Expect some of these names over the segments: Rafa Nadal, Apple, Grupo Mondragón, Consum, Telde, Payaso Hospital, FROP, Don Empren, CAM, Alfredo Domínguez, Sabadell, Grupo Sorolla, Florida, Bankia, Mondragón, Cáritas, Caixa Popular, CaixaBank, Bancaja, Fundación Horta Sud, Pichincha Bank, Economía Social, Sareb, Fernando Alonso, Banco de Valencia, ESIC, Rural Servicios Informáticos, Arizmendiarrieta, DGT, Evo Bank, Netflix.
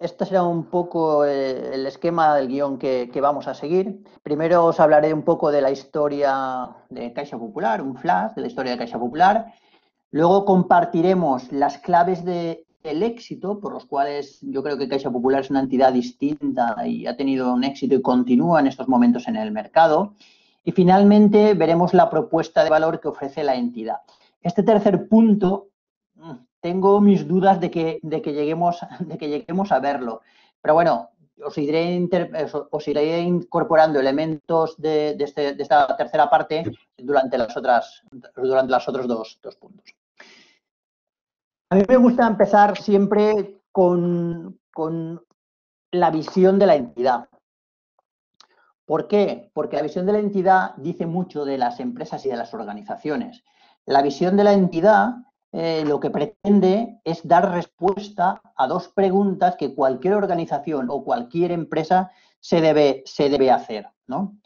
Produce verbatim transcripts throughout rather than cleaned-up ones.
Este será un poco el esquema del guión que, que vamos a seguir. Primero os hablaré un poco de la historia de Caixa Popular, un flash de la historia de Caixa Popular. Luego compartiremos las claves de, del éxito, por los cuales yo creo que Caixa Popular es una entidad distinta y ha tenido un éxito y continúa en estos momentos en el mercado. Y finalmente veremos la propuesta de valor que ofrece la entidad. Este tercer punto... Tengo mis dudas de que, de, que lleguemos, de que lleguemos a verlo. Pero bueno, os iré, inter, os iré incorporando elementos de, de, este, de esta tercera parte durante, las otras, durante los otros dos, dos puntos. A mí me gusta empezar siempre con, con la visión de la entidad. ¿Por qué? Porque la visión de la entidad dice mucho de las empresas y de las organizaciones. La visión de la entidad... Eh, lo que pretende es dar respuesta a dos preguntas que cualquier organización o cualquier empresa se debe, se debe hacer, ¿no?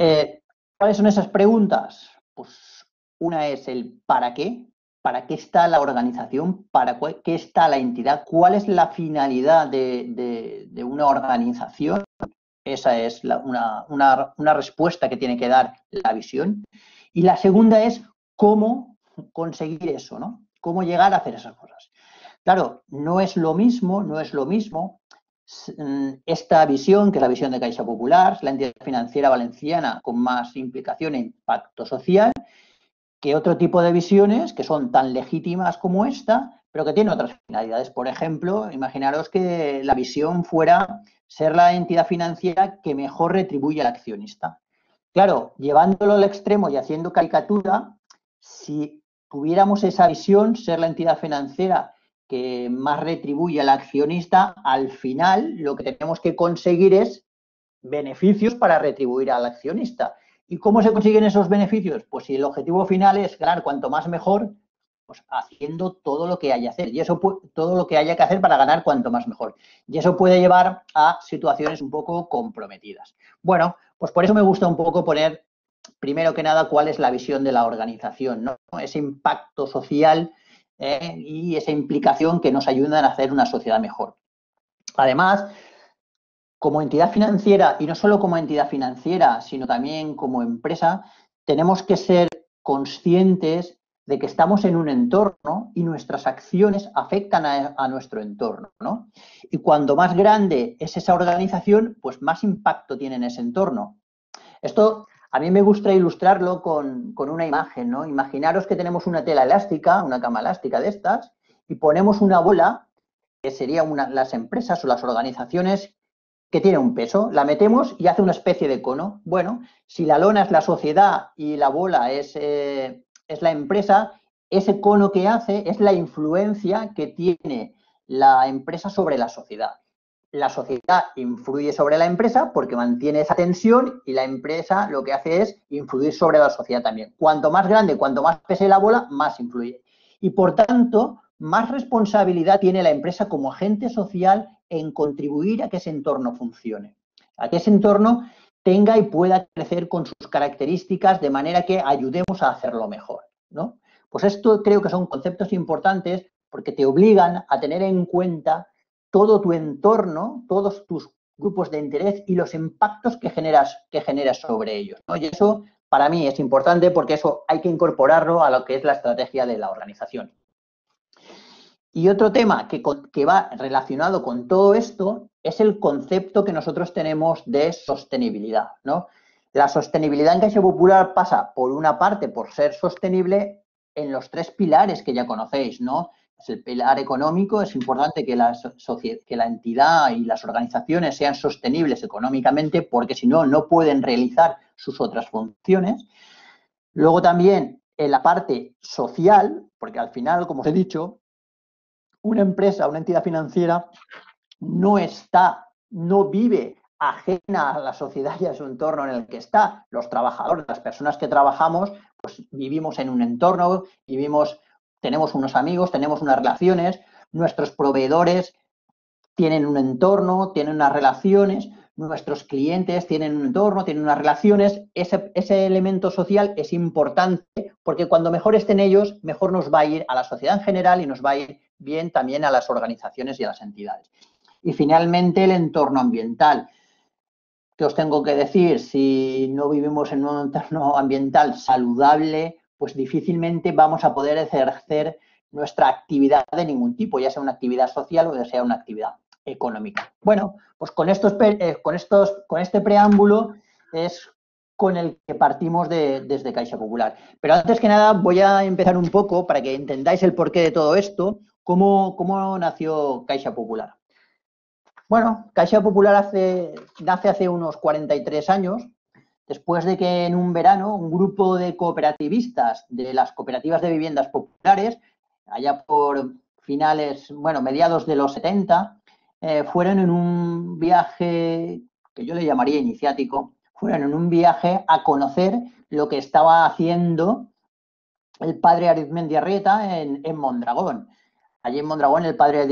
Eh, ¿Cuáles son esas preguntas? Pues una es el ¿para qué? ¿Para qué está la organización? ¿Para qué está la entidad? ¿Cuál es la finalidad de, de, de una organización? Esa es la, una, una, una respuesta que tiene que dar la visión. Y la segunda es ¿cómo conseguir eso, ¿no? Cómo llegar a hacer esas cosas. Claro, no es lo mismo, no es lo mismo esta visión, que es la visión de Caixa Popular, la entidad financiera valenciana con más implicación e impacto social, que otro tipo de visiones que son tan legítimas como esta, pero que tienen otras finalidades. Por ejemplo, imaginaros que la visión fuera ser la entidad financiera que mejor retribuye al accionista. Claro, llevándolo al extremo y haciendo caricatura, si tuviéramos esa visión, ser la entidad financiera que más retribuye al accionista, al final lo que tenemos que conseguir es beneficios para retribuir al accionista. ¿Y cómo se consiguen esos beneficios? Pues si el objetivo final es ganar cuanto más mejor, pues haciendo todo lo que haya que hacer. Y eso todo lo que haya que hacer para ganar cuanto más mejor. Y eso puede llevar a situaciones un poco comprometidas. Bueno, pues por eso me gusta un poco poner... Primero que nada, ¿cuál es la visión de la organización, ¿no? Ese impacto social eh, y esa implicación que nos ayudan a hacer una sociedad mejor. Además, como entidad financiera, y no solo como entidad financiera, sino también como empresa, tenemos que ser conscientes de que estamos en un entorno y nuestras acciones afectan a, a nuestro entorno, ¿no? Y cuando más grande es esa organización, pues más impacto tiene en ese entorno. Esto... A mí me gusta ilustrarlo con, con una imagen, ¿no? Imaginaros que tenemos una tela elástica, una cama elástica de estas, y ponemos una bola, que serían las empresas o las organizaciones que tienen un peso, la metemos y hace una especie de cono. Bueno, si la lona es la sociedad y la bola es, eh, es la empresa, ese cono que hace es la influencia que tiene la empresa sobre la sociedad. La sociedad influye sobre la empresa porque mantiene esa tensión y la empresa lo que hace es influir sobre la sociedad también. Cuanto más grande, cuanto más pese la bola, más influye. Y, por tanto, más responsabilidad tiene la empresa como agente social en contribuir a que ese entorno funcione, a que ese entorno tenga y pueda crecer con sus características de manera que ayudemos a hacerlo mejor, ¿no? Pues esto creo que son conceptos importantes porque te obligan a tener en cuenta todo tu entorno, todos tus grupos de interés y los impactos que generas, que generas sobre ellos, ¿no? Y eso para mí es importante porque eso hay que incorporarlo a lo que es la estrategia de la organización. Y otro tema que, que va relacionado con todo esto es el concepto que nosotros tenemos de sostenibilidad, ¿no? La sostenibilidad en Caixa Popular pasa, por una parte, por ser sostenible en los tres pilares que ya conocéis, ¿no? Es el pilar económico, es importante que la, que la entidad y las organizaciones sean sostenibles económicamente porque si no, no pueden realizar sus otras funciones. Luego también en la parte social, porque al final, como os he dicho, una empresa, una entidad financiera no está, no vive ajena a la sociedad y a su entorno en el que está. Los trabajadores, las personas que trabajamos, pues vivimos en un entorno, vivimos... Tenemos unos amigos, tenemos unas relaciones, nuestros proveedores tienen un entorno, tienen unas relaciones, nuestros clientes tienen un entorno, tienen unas relaciones. Ese, ese elemento social es importante porque cuando mejor estén ellos, mejor nos va a ir a la sociedad en general y nos va a ir bien también a las organizaciones y a las entidades. Y finalmente el entorno ambiental. ¿Qué os tengo que decir? Si no vivimos en un entorno ambiental saludable, pues difícilmente vamos a poder ejercer nuestra actividad de ningún tipo, ya sea una actividad social o ya sea una actividad económica. Bueno, pues con, estos, eh, con, estos, con este preámbulo es con el que partimos de, desde Caixa Popular. Pero antes que nada voy a empezar un poco para que entendáis el porqué de todo esto, cómo, cómo nació Caixa Popular. Bueno, Caixa Popular hace, nace hace unos cuarenta y tres años, después de que en un verano un grupo de cooperativistas de las cooperativas de viviendas populares, allá por finales, bueno, mediados de los setenta, eh, fueron en un viaje, que yo le llamaría iniciático, fueron en un viaje a conocer lo que estaba haciendo el padre Arizmendiarrieta en, en Mondragón. Allí en Mondragón el padre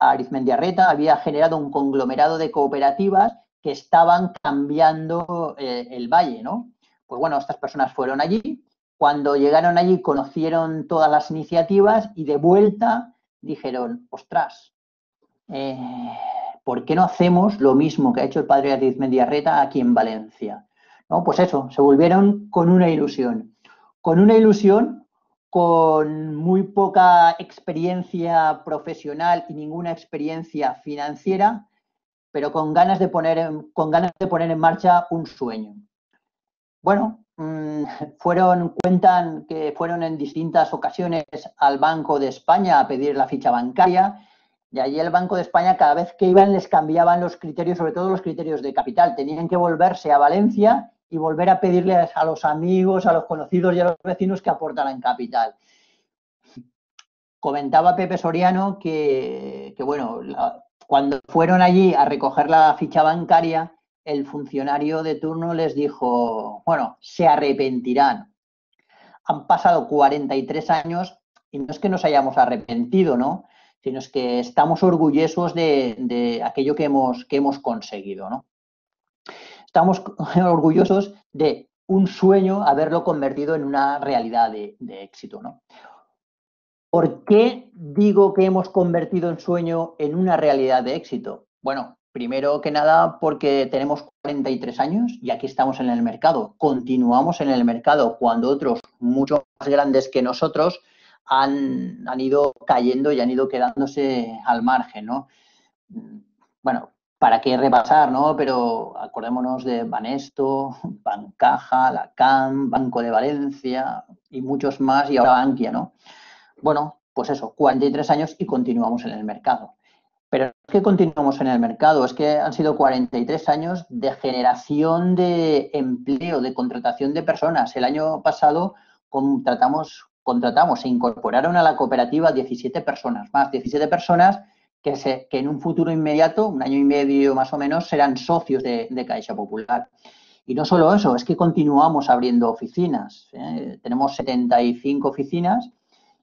Arizmendiarrieta había generado un conglomerado de cooperativas que estaban cambiando eh, el valle, ¿no? Pues bueno, estas personas fueron allí. Cuando llegaron allí conocieron todas las iniciativas y de vuelta dijeron, ostras, eh, ¿por qué no hacemos lo mismo que ha hecho el padre Arizmendiarrieta aquí en Valencia? ¿No? Pues eso, se volvieron con una ilusión. Con una ilusión, con muy poca experiencia profesional y ninguna experiencia financiera, pero con ganas de poner en, con ganas de poner en marcha un sueño. Bueno, Fueron, cuentan que fueron en distintas ocasiones al Banco de España a pedir la ficha bancaria y allí el Banco de España cada vez que iban les cambiaban los criterios, sobre todo los criterios de capital. Tenían que volverse a Valencia y volver a pedirles a los amigos, a los conocidos y a los vecinos que aportaran capital. Comentaba Pepe Soriano que, que bueno, la, cuando fueron allí a recoger la ficha bancaria, el funcionario de turno les dijo, bueno, se arrepentirán. Han pasado cuarenta y tres años y no es que nos hayamos arrepentido, ¿no? Sino es que estamos orgullosos de, de aquello que hemos, que hemos conseguido, ¿no? Estamos orgullosos de un sueño haberlo convertido en una realidad de, de éxito, ¿no? ¿Por qué digo que hemos convertido un sueño en una realidad de éxito? Bueno, primero que nada porque tenemos cuarenta y tres años y aquí estamos en el mercado, continuamos en el mercado cuando otros mucho más grandes que nosotros han, han ido cayendo y han ido quedándose al margen, ¿no? Bueno, para qué repasar, ¿no? Pero acordémonos de Banesto, Bancaja, la C A M, Banco de Valencia y muchos más y ahora Bankia, ¿no? Bueno, pues eso, cuarenta y tres años y continuamos en el mercado. Pero no es que continuamos en el mercado, es que han sido cuarenta y tres años de generación de empleo, de contratación de personas. El año pasado contratamos, contratamos se incorporaron a la cooperativa diecisiete personas más, diecisiete personas que, se, que en un futuro inmediato, un año y medio más o menos, serán socios de, de Caixa Popular. Y no solo eso, es que continuamos abriendo oficinas, ¿eh? Tenemos setenta y cinco oficinas.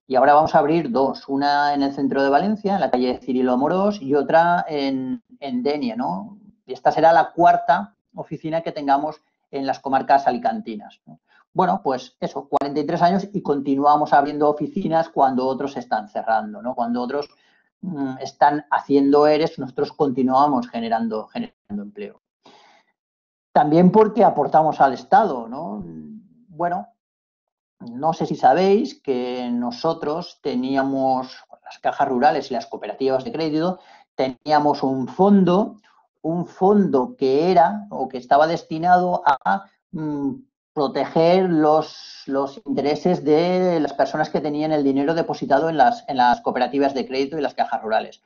Y ahora vamos a abrir dos, una en el centro de Valencia, en la calle Cirilo Amorós, y otra en, en Denia, ¿no? Y esta será la cuarta oficina que tengamos en las comarcas alicantinas, ¿no? Bueno, pues eso, cuarenta y tres años y continuamos abriendo oficinas cuando otros están cerrando, ¿no? Cuando otros mmm, están haciendo eres, nosotros continuamos generando, generando empleo. También porque aportamos al Estado, ¿no? Bueno, no sé si sabéis que nosotros teníamos, las cajas rurales y las cooperativas de crédito, teníamos un fondo, un fondo que era o que estaba destinado a mmm, proteger los, los intereses de las personas que tenían el dinero depositado en las, en las cooperativas de crédito y las cajas rurales.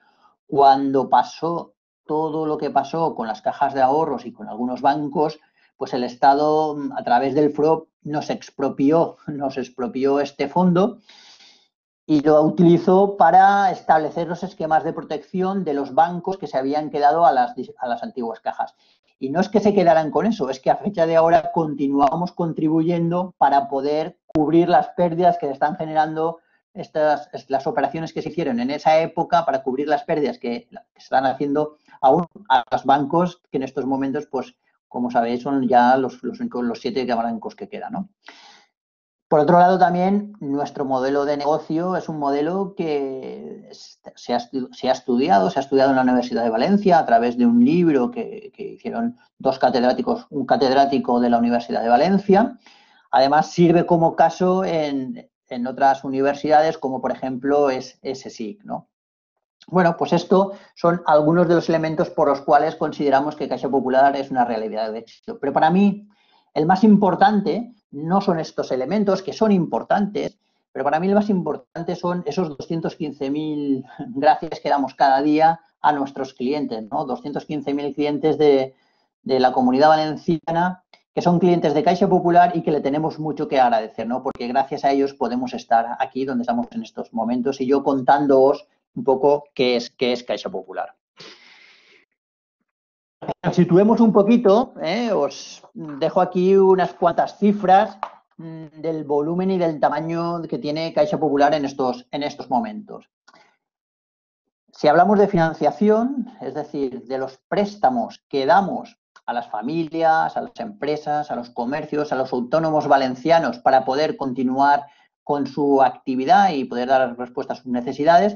Cuando pasó todo lo que pasó con las cajas de ahorros y con algunos bancos, pues el Estado, a través del F R O P, nos expropió, nos expropió este fondo y lo utilizó para establecer los esquemas de protección de los bancos que se habían quedado a las, a las antiguas cajas. Y no es que se quedaran con eso, es que a fecha de ahora continuamos contribuyendo para poder cubrir las pérdidas que están generando estas, las operaciones que se hicieron en esa época, para cubrir las pérdidas que se están haciendo aún a los bancos que en estos momentos, pues, como sabéis, son ya los, los, los siete bancos que quedan, ¿no? Por otro lado, también nuestro modelo de negocio es un modelo que se ha, se ha estudiado, se ha estudiado en la Universidad de Valencia a través de un libro que, que hicieron dos catedráticos, un catedrático de la Universidad de Valencia. Además, sirve como caso en, en otras universidades, como por ejemplo es ESIC, ¿no? Bueno, pues estos son algunos de los elementos por los cuales consideramos que Caixa Popular es una realidad de éxito. Pero para mí, el más importante no son estos elementos, que son importantes, pero para mí el más importante son esos doscientos quince mil gracias que damos cada día a nuestros clientes, ¿no? doscientos quince mil clientes de, de la Comunidad Valenciana, que son clientes de Caixa Popular y que le tenemos mucho que agradecer, ¿no? Porque gracias a ellos podemos estar aquí donde estamos en estos momentos y yo contándoos un poco qué es, qué es Caixa Popular. Situemos un poquito, eh, os dejo aquí unas cuantas cifras mmm, del volumen y del tamaño que tiene Caixa Popular en estos, en estos momentos. Si hablamos de financiación, es decir, de los préstamos que damos a las familias, a las empresas, a los comercios, a los autónomos valencianos para poder continuar con su actividad y poder dar respuesta a sus necesidades,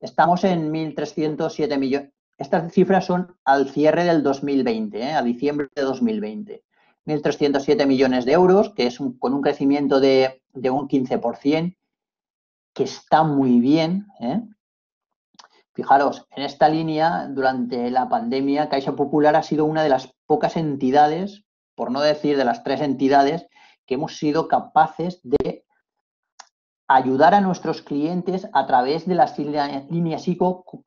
estamos en mil trescientos siete millones. Estas cifras son al cierre del dos mil veinte, ¿eh? A diciembre de dos mil veinte. mil trescientos siete millones de euros, que es un, con un crecimiento de, de un quince por ciento, que está muy bien, ¿eh? Fijaros, en esta línea, durante la pandemia, Caixa Popular ha sido una de las pocas entidades, por no decir de las tres entidades, que hemos sido capaces de ayudar a nuestros clientes a través de las líneas I C O,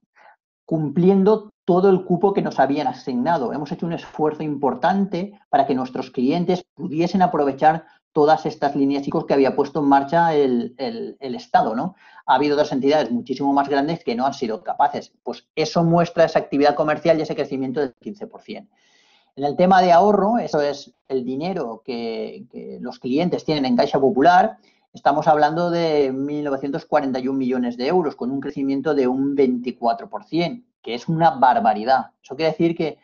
cumpliendo todo el cupo que nos habían asignado. Hemos hecho un esfuerzo importante para que nuestros clientes pudiesen aprovechar todas estas líneas I C O que había puesto en marcha el, el, el Estado, ¿no? Ha habido otras entidades muchísimo más grandes que no han sido capaces. Pues eso muestra esa actividad comercial y ese crecimiento del quince por ciento. En el tema de ahorro, eso es el dinero que, que los clientes tienen en Caixa Popular, estamos hablando de mil novecientos cuarenta y un millones de euros, con un crecimiento de un veinticuatro por ciento, que es una barbaridad. Eso quiere decir que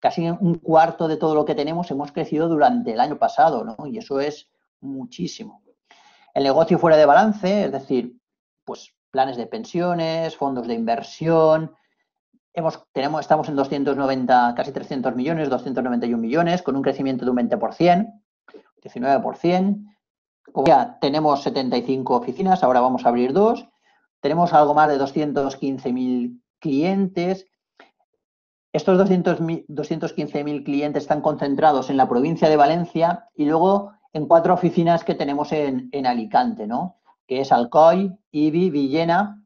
casi un cuarto de todo lo que tenemos hemos crecido durante el año pasado, ¿no? Y eso es muchísimo. El negocio fuera de balance, es decir, pues planes de pensiones, fondos de inversión, hemos, tenemos, estamos en doscientos noventa, casi trescientos millones, doscientos noventa y un millones, con un crecimiento de un veinte por ciento, diecinueve por ciento. Como ya tenemos setenta y cinco oficinas, ahora vamos a abrir dos. Tenemos algo más de doscientos quince mil clientes. Estos doscientos quince mil clientes están concentrados en la provincia de Valencia y luego en cuatro oficinas que tenemos en, en Alicante, ¿no? Que es Alcoy, Ibi, Villena,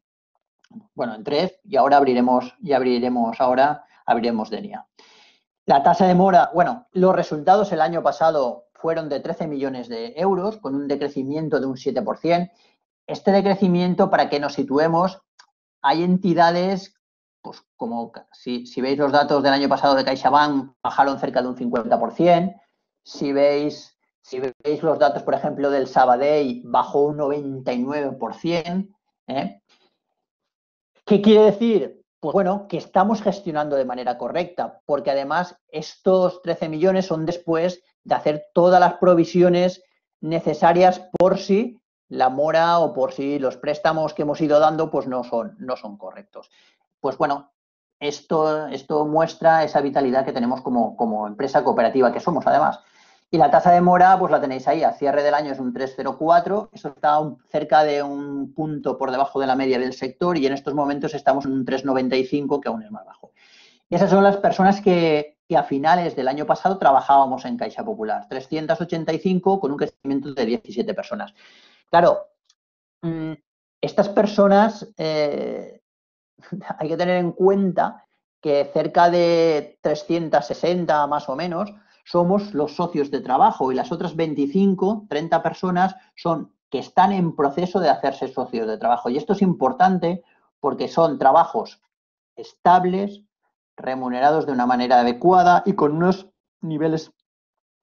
bueno, en tres, y ahora abriremos, y abriremos ahora, abriremos Denia. La tasa de mora, bueno, los resultados el año pasado fueron de trece millones de euros, con un decrecimiento de un siete por ciento. Este decrecimiento, para que nos situemos, hay entidades, pues como si, si veis los datos del año pasado de CaixaBank, bajaron cerca de un cincuenta por ciento. Si veis, si veis los datos, por ejemplo, del Sabadell, bajó un noventa y nueve por ciento. ¿eh? ¿Qué quiere decir? Pues bueno, que estamos gestionando de manera correcta, porque además estos trece millones son después de hacer todas las provisiones necesarias por si la mora o por si los préstamos que hemos ido dando pues no son, no son correctos. Pues bueno, esto, esto muestra esa vitalidad que tenemos como, como empresa cooperativa que somos además. Y la tasa de mora pues la tenéis ahí, a cierre del año es un tres coma cero cuatro, eso está un, cerca de un punto por debajo de la media del sector y en estos momentos estamos en un tres coma noventa y cinco, que aún es más bajo. Y esas son las personas que, que a finales del año pasado trabajábamos en Caixa Popular, trescientos ochenta y cinco con un crecimiento de diecisiete personas. Claro, estas personas eh, hay que tener en cuenta que cerca de trescientos sesenta más o menos somos los socios de trabajo y las otras veinticinco, treinta personas son que están en proceso de hacerse socios de trabajo. Y esto es importante porque son trabajos estables, remunerados de una manera adecuada y con unos niveles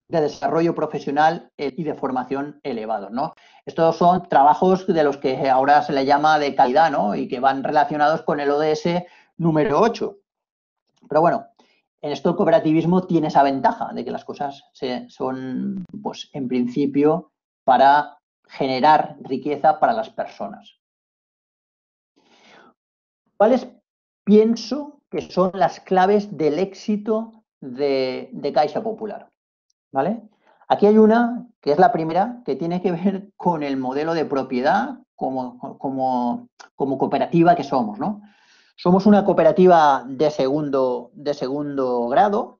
de desarrollo profesional y de formación elevados, ¿no? Estos son trabajos de los que ahora se le llama de calidad, ¿no? Y que van relacionados con el O D S número ocho. Pero bueno, en esto el cooperativismo tiene esa ventaja de que las cosas se, son, pues en principio, para generar riqueza para las personas. ¿Cuáles pienso que son las claves del éxito de, de Caixa Popular? ¿Vale? Aquí hay una, que es la primera, que tiene que ver con el modelo de propiedad como, como, como cooperativa que somos, ¿no? Somos una cooperativa de segundo, de segundo grado,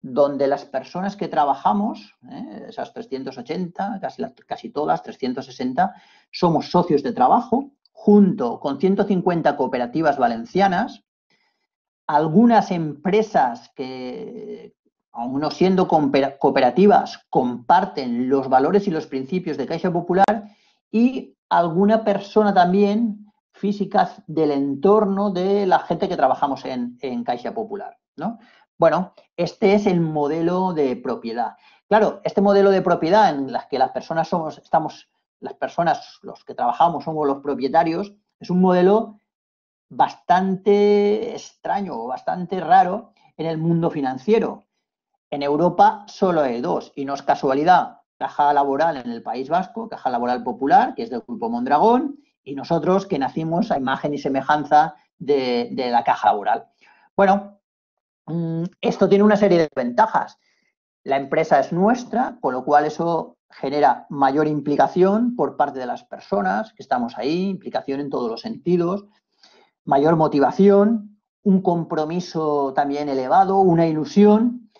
donde las personas que trabajamos, ¿eh? esas trescientas ochenta, casi, casi todas, trescientas sesenta, somos socios de trabajo, junto con ciento cincuenta cooperativas valencianas, algunas empresas que, aun no siendo cooperativas, comparten los valores y los principios de Caixa Popular, y alguna persona también física del entorno de la gente que trabajamos en, en Caixa Popular, ¿no? Bueno, este es el modelo de propiedad. Claro, este modelo de propiedad en las que las personas somos, estamos, las personas, los que trabajamos, somos los propietarios, es un modelo bastante extraño, bastante raro en el mundo financiero. En Europa solo hay dos, y no es casualidad. Caja Laboral en el País Vasco, Caja Laboral Popular, que es del Grupo Mondragón, y nosotros que nacimos a imagen y semejanza de, de la Caja Laboral. Bueno, esto tiene una serie de ventajas. La empresa es nuestra, con lo cual eso genera mayor implicación por parte de las personas que estamos ahí, implicación en todos los sentidos, mayor motivación, un compromiso también elevado, una ilusión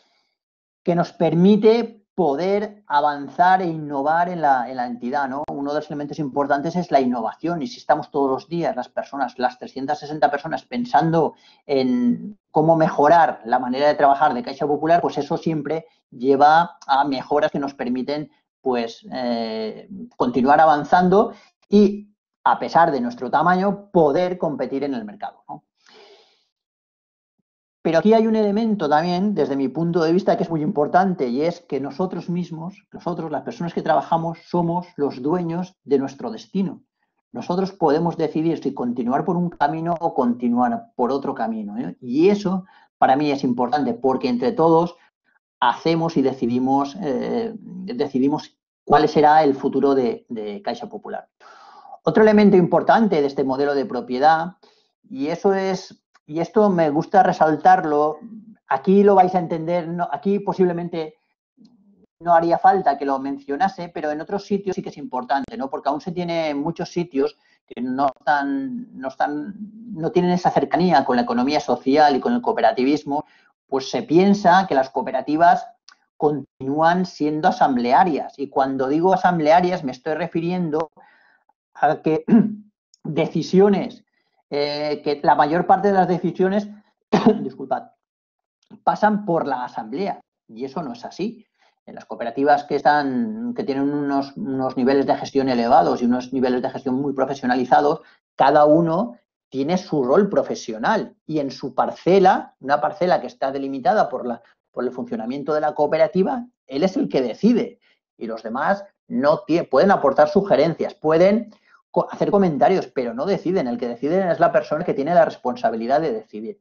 que nos permite poder avanzar e innovar en la, en la entidad, ¿no? Uno de los elementos importantes es la innovación, y si estamos todos los días las personas, las trescientas sesenta personas, pensando en cómo mejorar la manera de trabajar de Caixa Popular, pues eso siempre lleva a mejoras que nos permiten pues eh, continuar avanzando y, a pesar de nuestro tamaño, poder competir en el mercado, ¿no? Pero aquí hay un elemento también, desde mi punto de vista, que es muy importante, y es que nosotros mismos, nosotros, las personas que trabajamos, somos los dueños de nuestro destino. Nosotros podemos decidir si continuar por un camino o continuar por otro camino, ¿eh? Y eso para mí es importante, porque entre todos hacemos y decidimos, eh, decidimos cuál será el futuro de, de Caixa Popular. Otro elemento importante de este modelo de propiedad, y eso es, y esto me gusta resaltarlo, aquí lo vais a entender, no, aquí posiblemente no haría falta que lo mencionase, pero en otros sitios sí que es importante, ¿no? Porque aún se tiene muchos sitios que no están, no están, no tienen esa cercanía con la economía social y con el cooperativismo. Pues se piensa que las cooperativas continúan siendo asamblearias. Y cuando digo asamblearias me estoy refiriendo a que decisiones, eh, que la mayor parte de las decisiones, disculpad, pasan por la asamblea. Y eso no es así. En las cooperativas que están, que tienen unos, unos niveles de gestión elevados y unos niveles de gestión muy profesionalizados, cada uno tiene su rol profesional, y en su parcela, una parcela que está delimitada por, la, por el funcionamiento de la cooperativa, él es el que decide, y los demás no tiene, pueden aportar sugerencias, pueden co- hacer comentarios, pero no deciden. El que decide es la persona que tiene la responsabilidad de decidir.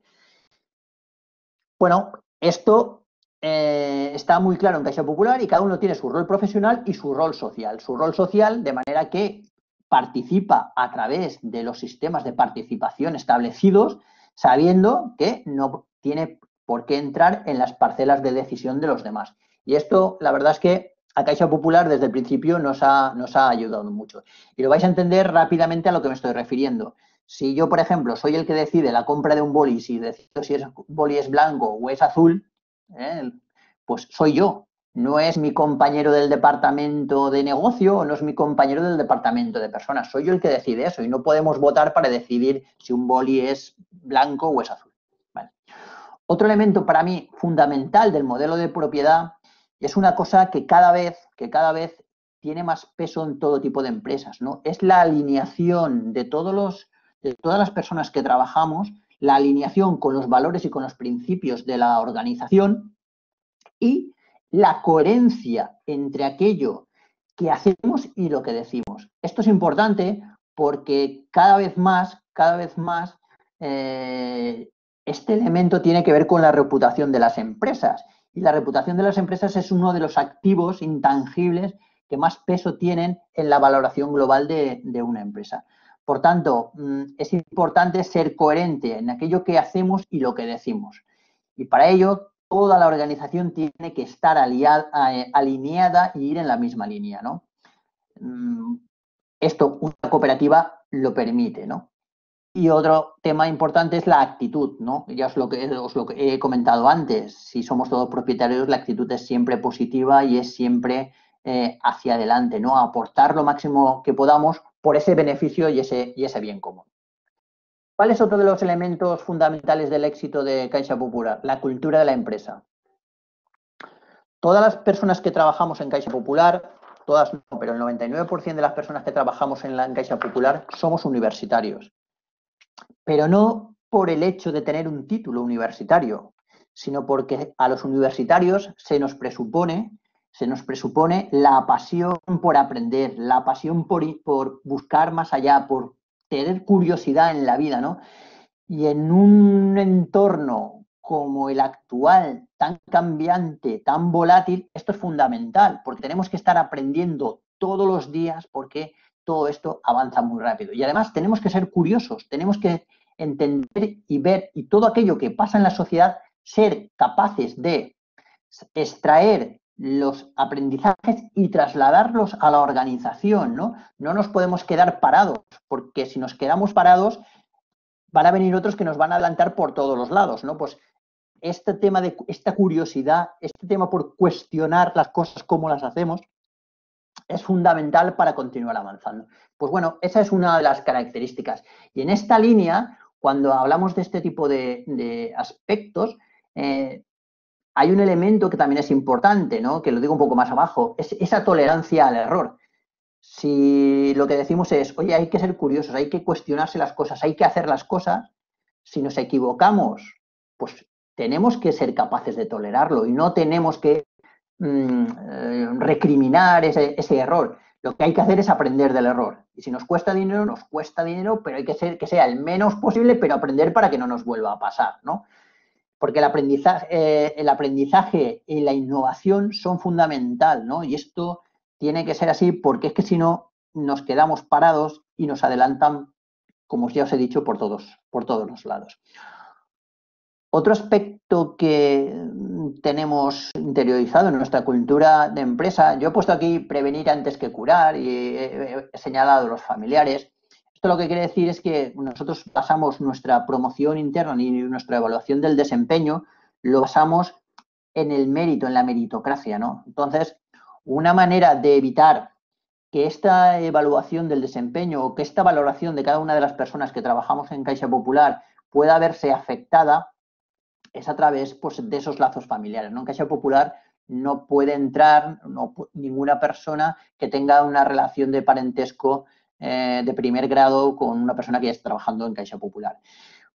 Bueno, esto eh, está muy claro en Caixa Popular, y cada uno tiene su rol profesional y su rol social. Su rol social, de manera que participa a través de los sistemas de participación establecidos, sabiendo que no tiene por qué entrar en las parcelas de decisión de los demás. Y esto, la verdad es que a Caixa Popular desde el principio nos ha, nos ha ayudado mucho. Y lo vais a entender rápidamente a lo que me estoy refiriendo. Si yo, por ejemplo, soy el que decide la compra de un boli, si decido si el boli es blanco o es azul, eh, pues soy yo. No es mi compañero del departamento de negocio, o no es mi compañero del departamento de personas. Soy yo el que decide eso, y no podemos votar para decidir si un boli es blanco o es azul. Vale. Otro elemento para mí fundamental del modelo de propiedad, es una cosa que cada vez, que cada vez tiene más peso en todo tipo de empresas, ¿no? Es la alineación de, todos los, de todas las personas que trabajamos, la alineación con los valores y con los principios de la organización, y la coherencia entre aquello que hacemos y lo que decimos. Esto es importante porque cada vez más, cada vez más, eh, este elemento tiene que ver con la reputación de las empresas. Y la reputación de las empresas es uno de los activos intangibles que más peso tienen en la valoración global de, de una empresa. Por tanto, es importante ser coherente en aquello que hacemos y lo que decimos. Y para ello, toda la organización tiene que estar aliada, alineada y ir en la misma línea, ¿no? Esto una cooperativa lo permite, ¿no? Y otro tema importante es la actitud, ¿no? Ya os lo que, os lo que he comentado antes. Si somos todos propietarios, la actitud es siempre positiva y es siempre eh, hacia adelante, ¿no? Aportar lo máximo que podamos por ese beneficio y ese, y ese bien común. ¿Cuál es otro de los elementos fundamentales del éxito de Caixa Popular? La cultura de la empresa. Todas las personas que trabajamos en Caixa Popular, todas no, pero el noventa y nueve por ciento de las personas que trabajamos en la en Caixa Popular somos universitarios. Pero no por el hecho de tener un título universitario, sino porque a los universitarios se nos presupone, se nos presupone la pasión por aprender, la pasión por, por buscar más allá, por tener curiosidad en la vida, ¿no? Y en un entorno como el actual, tan cambiante, tan volátil, esto es fundamental, porque tenemos que estar aprendiendo todos los días, porque todo esto avanza muy rápido. Y además tenemos que ser curiosos, tenemos que entender y ver y todo aquello que pasa en la sociedad, ser capaces de extraer los aprendizajes y trasladarlos a la organización, ¿no? No nos podemos quedar parados, porque si nos quedamos parados van a venir otros que nos van a adelantar por todos los lados, ¿no? Pues este tema de esta curiosidad, este tema por cuestionar las cosas como las hacemos, es fundamental para continuar avanzando. Pues bueno, esa es una de las características. Y en esta línea, cuando hablamos de este tipo de, de aspectos, eh, hay un elemento que también es importante, ¿no? Que lo digo un poco más abajo, es esa tolerancia al error. Si lo que decimos es, oye, hay que ser curiosos, hay que cuestionarse las cosas, hay que hacer las cosas, si nos equivocamos, pues tenemos que ser capaces de tolerarlo y no tenemos que recriminar ese, ese error. Lo que hay que hacer es aprender del error. Y si nos cuesta dinero, nos cuesta dinero, pero hay que ser que sea el menos posible, pero aprender para que no nos vuelva a pasar, ¿no? Porque el aprendizaje, eh, el aprendizaje y la innovación son fundamental, ¿no? Y esto tiene que ser así, porque es que si no nos quedamos parados y nos adelantan, como ya os he dicho, por todos, por todos los lados. Otro aspecto que tenemos interiorizado en nuestra cultura de empresa, yo he puesto aquí prevenir antes que curar y he señalado los familiares. Esto lo que quiere decir es que nosotros basamos nuestra promoción interna y nuestra evaluación del desempeño, lo basamos en el mérito, en la meritocracia, ¿no? Entonces, una manera de evitar que esta evaluación del desempeño o que esta valoración de cada una de las personas que trabajamos en Caixa Popular pueda verse afectada es a través, pues, de esos lazos familiares, ¿no? En Caixa Popular no puede entrar no, ninguna persona que tenga una relación de parentesco eh, de primer grado con una persona que esté trabajando en Caixa Popular.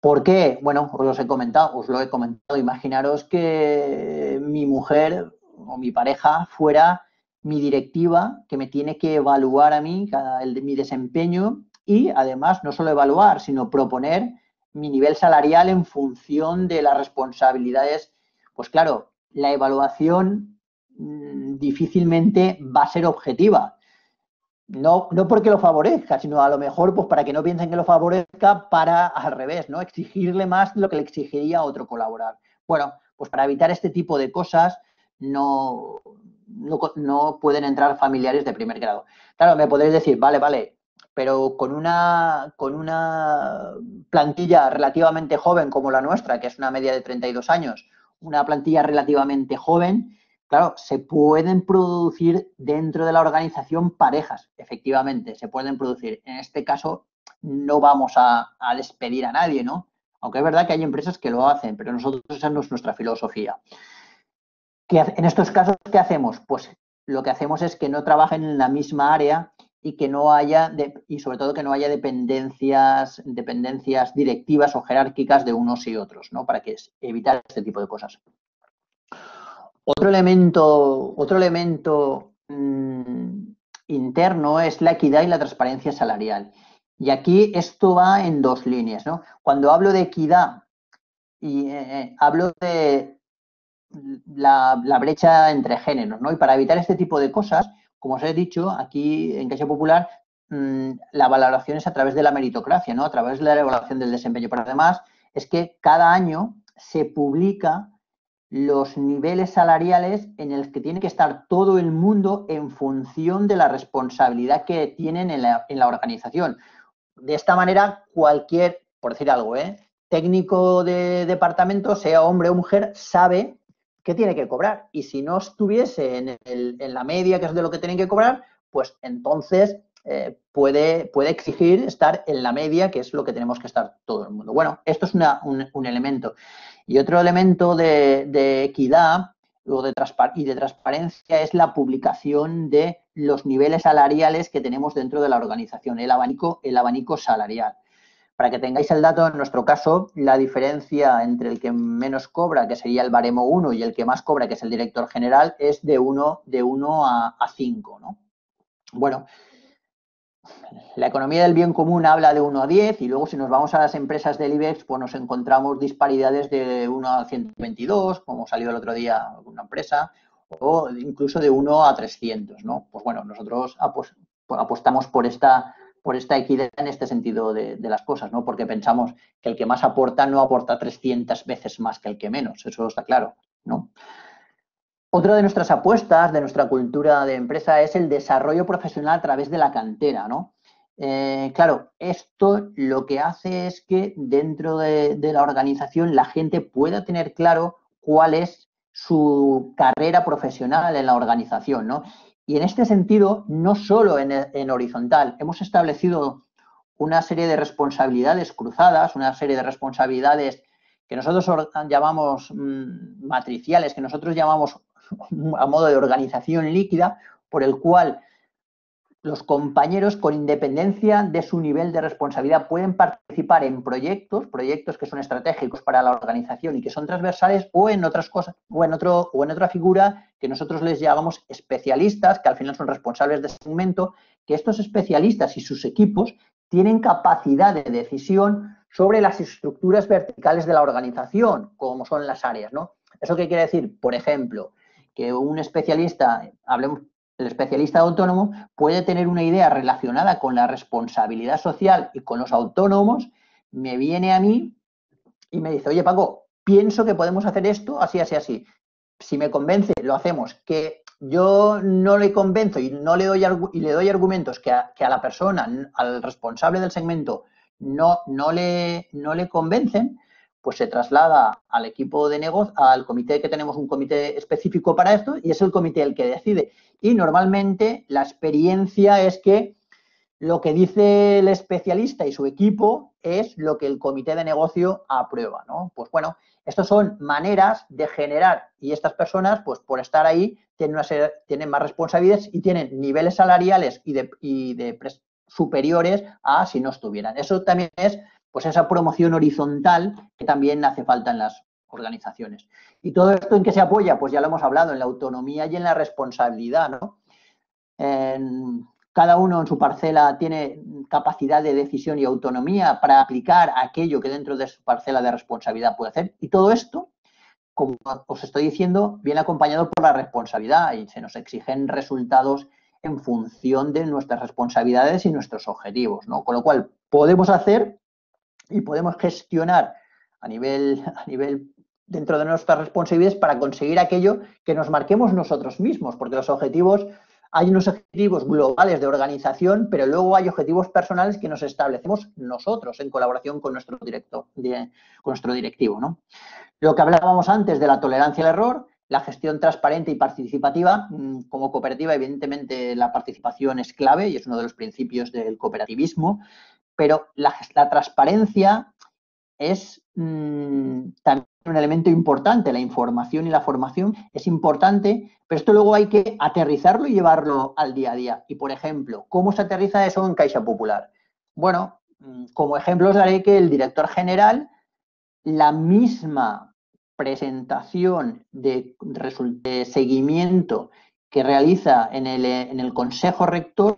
¿Por qué? Bueno, os los he comentado, os lo he comentado. Imaginaros que mi mujer o mi pareja fuera mi directiva, que me tiene que evaluar a mí, el, mi desempeño, y además no solo evaluar, sino proponer mi nivel salarial en función de las responsabilidades. Pues claro, la evaluación mmm, difícilmente va a ser objetiva. No, no porque lo favorezca, sino a lo mejor pues para que no piensen que lo favorezca, para al revés, ¿no? Exigirle más de lo que le exigiría a otro colaborador. Bueno, pues para evitar este tipo de cosas no, no, no pueden entrar familiares de primer grado. Claro, me podréis decir, vale, vale, pero con una, con una plantilla relativamente joven como la nuestra, que es una media de treinta y dos años, una plantilla relativamente joven, claro, se pueden producir dentro de la organización parejas, efectivamente, se pueden producir. En este caso no vamos a, a despedir a nadie, ¿no? Aunque es verdad que hay empresas que lo hacen, pero nosotros esa no es nuestra filosofía. ¿Qué, en estos casos, ¿qué hacemos? Pues lo que hacemos es que no trabajen en la misma área y que no haya, de, y sobre todo que no haya dependencias, dependencias directivas o jerárquicas de unos y otros, ¿no? Para que es, evitar este tipo de cosas. Otro elemento, otro elemento mmm, interno es la equidad y la transparencia salarial. Y aquí esto va en dos líneas, ¿no? Cuando hablo de equidad, y, eh, hablo de la, la brecha entre géneros, ¿no? Y para evitar este tipo de cosas, como os he dicho, aquí en Caixa Popular mmm, la valoración es a través de la meritocracia, ¿no? A través de la evaluación del desempeño. Pero además es que cada año se publica los niveles salariales en el que tiene que estar todo el mundo en función de la responsabilidad que tienen en la, en la organización. De esta manera, cualquier, por decir algo, ¿eh? técnico de departamento, sea hombre o mujer, sabe qué tiene que cobrar. Y si no estuviese en, el, en la media, que es de lo que tienen que cobrar, pues entonces eh, puede, puede exigir estar en la media, que es lo que tenemos que estar todo el mundo. Bueno, esto es una, un, un elemento. Y otro elemento de, de equidad o de y de transparencia es la publicación de los niveles salariales que tenemos dentro de la organización, el abanico, el abanico salarial. Para que tengáis el dato, en nuestro caso, la diferencia entre el que menos cobra, que sería el baremo uno, y el que más cobra, que es el director general, es de uno a cinco, ¿no? Bueno, la economía del bien común habla de uno a diez, y luego si nos vamos a las empresas del IBEX, pues nos encontramos disparidades de uno a ciento veintidós, como salió el otro día una empresa, o incluso de uno a trescientos, ¿no? Pues bueno, nosotros apostamos por esta... por esta equidad en este sentido de, de las cosas, ¿no? Porque pensamos que el que más aporta no aporta trescientas veces más que el que menos, eso está claro, ¿no? Otra de nuestras apuestas, de nuestra cultura de empresa, es el desarrollo profesional a través de la cantera, ¿no? Eh, claro, esto lo que hace es que dentro de, de la organización la gente pueda tener claro cuál es su carrera profesional en la organización, ¿no? Y en este sentido, no solo en, en horizontal, hemos establecido una serie de responsabilidades cruzadas, una serie de responsabilidades que nosotros llamamos mmm, matriciales, que nosotros llamamos a modo de organización líquida, por el cual los compañeros, con independencia de su nivel de responsabilidad, pueden participar en proyectos, proyectos que son estratégicos para la organización y que son transversales, o en otras cosas, o en otro, o en otra figura que nosotros les llamamos especialistas, que al final son responsables de segmento, que estos especialistas y sus equipos tienen capacidad de decisión sobre las estructuras verticales de la organización, como son las áreas, ¿no? ¿Eso qué quiere decir? Por ejemplo, que un especialista, hablemos, el especialista autónomo puede tener una idea relacionada con la responsabilidad social y con los autónomos, me viene a mí y me dice, oye Paco, pienso que podemos hacer esto así, así, así. Si me convence, lo hacemos. Que yo no le convenzo y, no le, doy, y le doy argumentos que a, que a la persona, al responsable del segmento, no, no, le, no le convencen, pues se traslada al equipo de negocio, al comité, que tenemos un comité específico para esto, y es el comité el que decide. Y normalmente la experiencia es que lo que dice el especialista y su equipo es lo que el comité de negocio aprueba, ¿no? Pues bueno, estas son maneras de generar, y estas personas, pues por estar ahí, tienen, una serie, tienen más responsabilidades y tienen niveles salariales y de, y de pres, superiores a si no estuvieran. Eso también es, pues, esa promoción horizontal que también hace falta en las organizaciones. ¿Y todo esto en qué se apoya? Pues ya lo hemos hablado, en la autonomía y en la responsabilidad, ¿no? En, cada uno en su parcela tiene capacidad de decisión y autonomía para aplicar aquello que dentro de su parcela de responsabilidad puede hacer. Y todo esto, como os estoy diciendo, viene acompañado por la responsabilidad y se nos exigen resultados en función de nuestras responsabilidades y nuestros objetivos, ¿no? Con lo cual, podemos hacer y podemos gestionar a nivel, a nivel dentro de nuestras responsabilidades para conseguir aquello que nos marquemos nosotros mismos, porque los objetivos, hay unos objetivos globales de organización, pero luego hay objetivos personales que nos establecemos nosotros en colaboración con nuestro, directo, de, con nuestro directivo, ¿no? Lo que hablábamos antes de la tolerancia al error, la gestión transparente y participativa, como cooperativa evidentemente la participación es clave y es uno de los principios del cooperativismo, pero la, la transparencia es mmm, también un elemento importante, la información y la formación es importante, pero esto luego hay que aterrizarlo y llevarlo al día a día. Y, por ejemplo, ¿cómo se aterriza eso en Caixa Popular? Bueno, como ejemplo os daré que el director general, la misma presentación de, de seguimiento que realiza en el, en el Consejo Rector,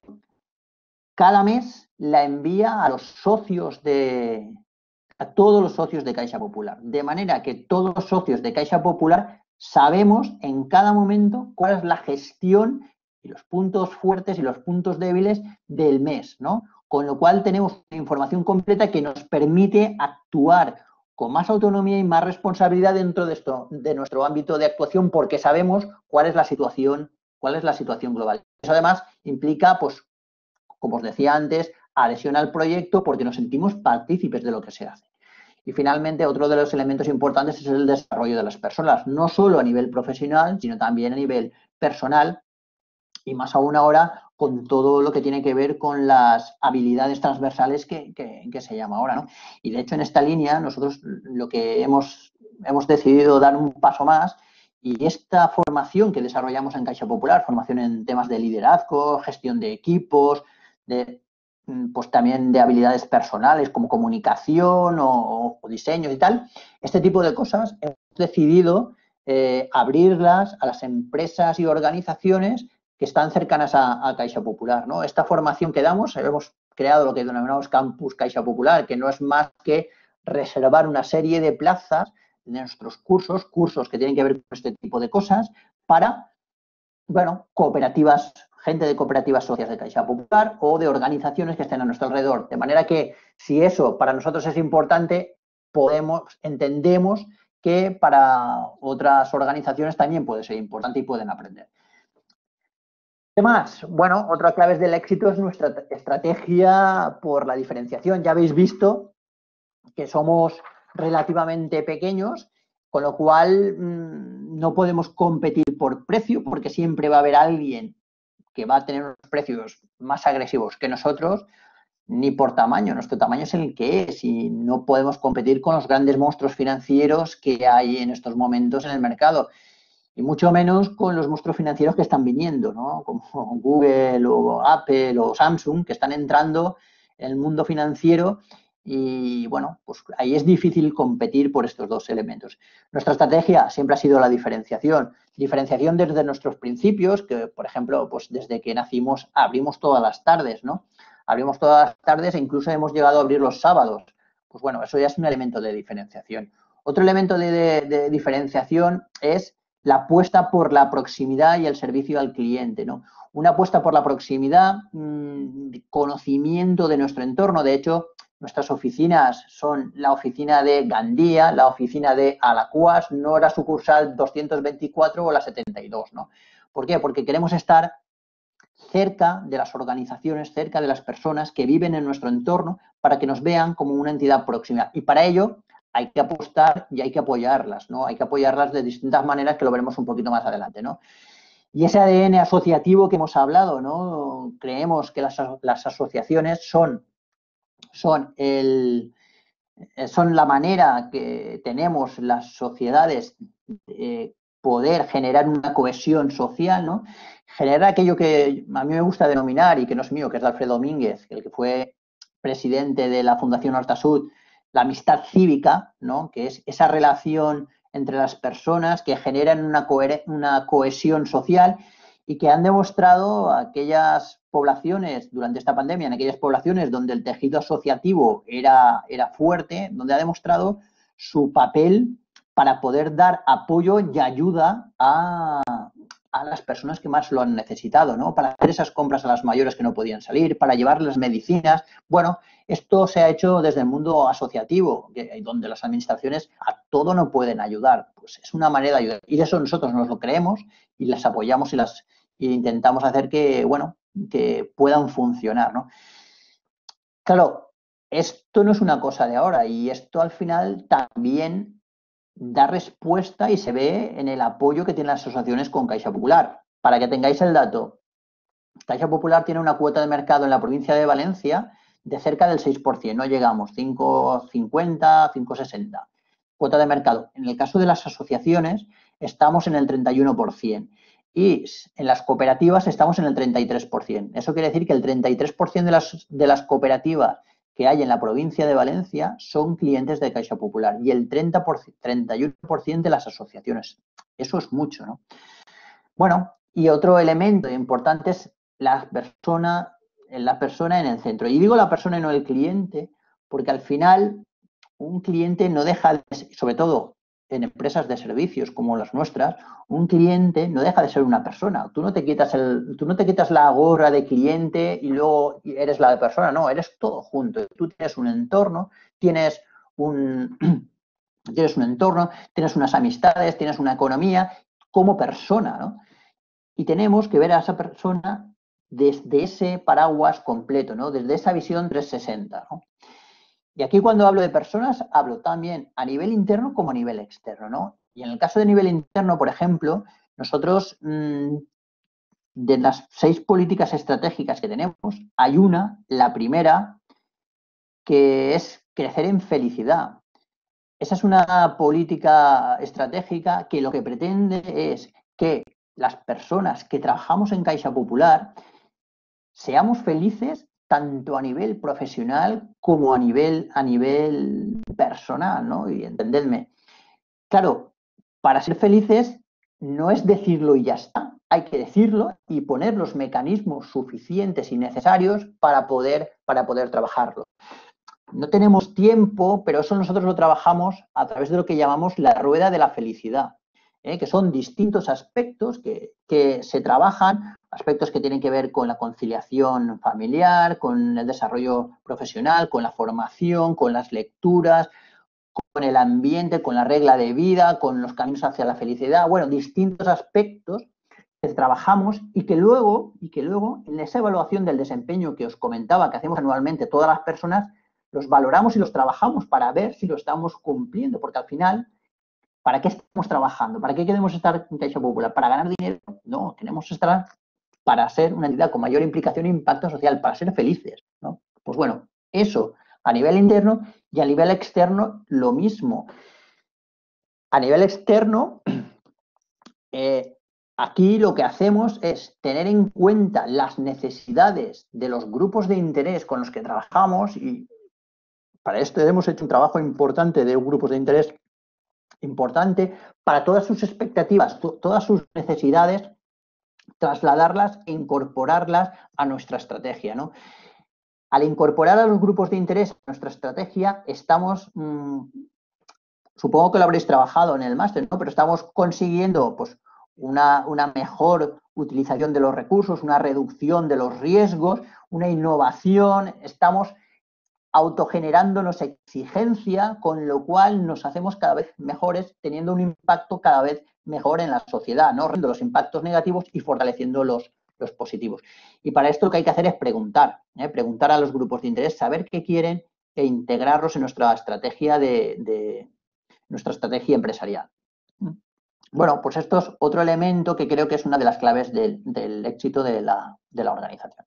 cada mes la envía a los socios de... a todos los socios de Caixa Popular. De manera que todos los socios de Caixa Popular sabemos en cada momento cuál es la gestión y los puntos fuertes y los puntos débiles del mes, ¿no? Con lo cual tenemos información completa que nos permite actuar con más autonomía y más responsabilidad dentro de, esto, de nuestro ámbito de actuación, porque sabemos cuál es la situación, cuál es la situación global. Eso además implica, pues, como os decía antes, adhesión al proyecto porque nos sentimos partícipes de lo que se hace. Y finalmente, otro de los elementos importantes es el desarrollo de las personas, no solo a nivel profesional, sino también a nivel personal y más aún ahora con todo lo que tiene que ver con las habilidades transversales que, que, que se llama ahora, ¿no? Y de hecho en esta línea nosotros lo que hemos, hemos decidido dar un paso más y esta formación que desarrollamos en Caixa Popular, formación en temas de liderazgo, gestión de equipos, de... pues también de habilidades personales como comunicación o, o diseños y tal, este tipo de cosas hemos decidido eh, abrirlas a las empresas y organizaciones que están cercanas a, a Caixa Popular, ¿no? Esta formación que damos, hemos creado lo que denominamos Campus Caixa Popular, que no es más que reservar una serie de plazas de nuestros cursos, cursos que tienen que ver con este tipo de cosas, para, bueno, cooperativas, gente de cooperativas socias de Caixa Popular o de organizaciones que estén a nuestro alrededor. De manera que, si eso para nosotros es importante, podemos, entendemos que para otras organizaciones también puede ser importante y pueden aprender. ¿Qué más? Bueno, otra clave del éxito es nuestra estrategia por la diferenciación. Ya habéis visto que somos relativamente pequeños, con lo cual mmm, no podemos competir por precio porque siempre va a haber alguien que va a tener unos precios más agresivos que nosotros, ni por tamaño. Nuestro tamaño es el que es y no podemos competir con los grandes monstruos financieros que hay en estos momentos en el mercado y mucho menos con los monstruos financieros que están viniendo, ¿no? Como Google o Apple o Samsung, que están entrando en el mundo financiero y, bueno, pues ahí es difícil competir por estos dos elementos. Nuestra estrategia siempre ha sido la diferenciación. Diferenciación desde nuestros principios, que, por ejemplo, pues desde que nacimos abrimos todas las tardes, ¿no? Abrimos todas las tardes e incluso hemos llegado a abrir los sábados. Pues, bueno, eso ya es un elemento de diferenciación. Otro elemento de, de, de diferenciación es la apuesta por la proximidad y el servicio al cliente, ¿no? Una apuesta por la proximidad, mmm, conocimiento de nuestro entorno. De hecho, nuestras oficinas son la oficina de Gandía, la oficina de Alacuas, no la sucursal doscientos veinticuatro o la setenta y dos, ¿no? ¿Por qué? Porque queremos estar cerca de las organizaciones, cerca de las personas que viven en nuestro entorno para que nos vean como una entidad próxima. Y para ello hay que apostar y hay que apoyarlas, ¿no? Hay que apoyarlas de distintas maneras que lo veremos un poquito más adelante, ¿no? Y ese A D N asociativo que hemos hablado, ¿no? Creemos que las, las asociaciones son... Son, el, son la manera que tenemos las sociedades de poder generar una cohesión social, ¿no? Generar aquello que a mí me gusta denominar, y que no es mío, que es de Alfredo Domínguez, el que fue presidente de la Fundación Horta Sud, la amistad cívica, ¿no? Que es esa relación entre las personas que generan una, co una cohesión social y que han demostrado aquellas poblaciones durante esta pandemia, en aquellas poblaciones donde el tejido asociativo era, era fuerte, donde ha demostrado su papel para poder dar apoyo y ayuda a, a las personas que más lo han necesitado, ¿no? Para hacer esas compras a las mayores que no podían salir, para llevar las medicinas. Bueno, esto se ha hecho desde el mundo asociativo, donde las administraciones a todo no pueden ayudar. Pues es una manera de ayudar. Y de eso nosotros nos lo creemos y las apoyamos y las y intentamos hacer que, bueno, que puedan funcionar, ¿no? Claro, esto no es una cosa de ahora y esto al final también da respuesta y se ve en el apoyo que tienen las asociaciones con Caixa Popular. Para que tengáis el dato, Caixa Popular tiene una cuota de mercado en la provincia de Valencia de cerca del seis por ciento, no llegamos, cinco cincuenta, cinco sesenta. Cuota de mercado. En el caso de las asociaciones estamos en el treinta y uno por ciento. Y en las cooperativas estamos en el treinta y tres por ciento. Eso quiere decir que el treinta y tres por ciento de las, de las cooperativas que hay en la provincia de Valencia son clientes de Caixa Popular y el treinta por ciento, treinta y uno por ciento de las asociaciones. Eso es mucho, ¿no? Bueno, y otro elemento importante es la persona, la persona en el centro. Y digo la persona y no el cliente porque al final un cliente no deja, de, sobre todo en empresas de servicios como las nuestras, un cliente no deja de ser una persona. Tú no te quitas el, tú no te quitas la gorra de cliente y luego eres la de persona. No, eres todo junto. Tú tienes un entorno, tienes un, tienes un entorno, tienes unas amistades, tienes una economía como persona, ¿no? Y tenemos que ver a esa persona desde ese paraguas completo, ¿no? Desde esa visión trescientos sesenta, ¿no? Y aquí cuando hablo de personas, hablo también a nivel interno como a nivel externo, ¿no? Y en el caso de nivel interno, por ejemplo, nosotros, mmm, de las seis políticas estratégicas que tenemos, hay una, la primera, que es crecer en felicidad. Esa es una política estratégica que lo que pretende es que las personas que trabajamos en Caixa Popular seamos felices tanto a nivel profesional como a nivel, a nivel personal, ¿no? Y entendedme. Claro, para ser felices no es decirlo y ya está. Hay que decirlo y poner los mecanismos suficientes y necesarios para poder, para poder trabajarlo. No tenemos tiempo, pero eso nosotros lo trabajamos a través de lo que llamamos la rueda de la felicidad, ¿eh? Que son distintos aspectos que, que se trabajan, aspectos que tienen que ver con la conciliación familiar, con el desarrollo profesional, con la formación, con las lecturas, con el ambiente, con la regla de vida, con los caminos hacia la felicidad. Bueno, distintos aspectos que trabajamos y que luego, y que luego en esa evaluación del desempeño que os comentaba, que hacemos anualmente todas las personas, los valoramos y los trabajamos para ver si lo estamos cumpliendo, porque al final, ¿para qué estamos trabajando? ¿Para qué queremos estar en Caixa Popular? ¿Para ganar dinero? No, queremos estar para ser una entidad con mayor implicación e impacto social, para ser felices, ¿no? Pues bueno, eso a nivel interno y a nivel externo lo mismo. A nivel externo, eh, aquí lo que hacemos es tener en cuenta las necesidades de los grupos de interés con los que trabajamos, y para esto hemos hecho un trabajo importante de grupos de interés importante para todas sus expectativas, to- todas sus necesidades, trasladarlas e incorporarlas a nuestra estrategia, ¿no? Al incorporar a los grupos de interés a nuestra estrategia, estamos, mmm, supongo que lo habréis trabajado en el máster, ¿no? Pero estamos consiguiendo, pues, una, una mejor utilización de los recursos, una reducción de los riesgos, una innovación, estamos autogenerándonos exigencia, con lo cual nos hacemos cada vez mejores, teniendo un impacto cada vez mejor en la sociedad, ¿no? Reduciendo los impactos negativos y fortaleciendo los, los positivos. Y para esto lo que hay que hacer es preguntar, ¿eh? Preguntar a los grupos de interés, saber qué quieren e integrarlos en nuestra estrategia de, de nuestra estrategia empresarial. Bueno, pues esto es otro elemento que creo que es una de las claves del, del éxito de la, de la organización.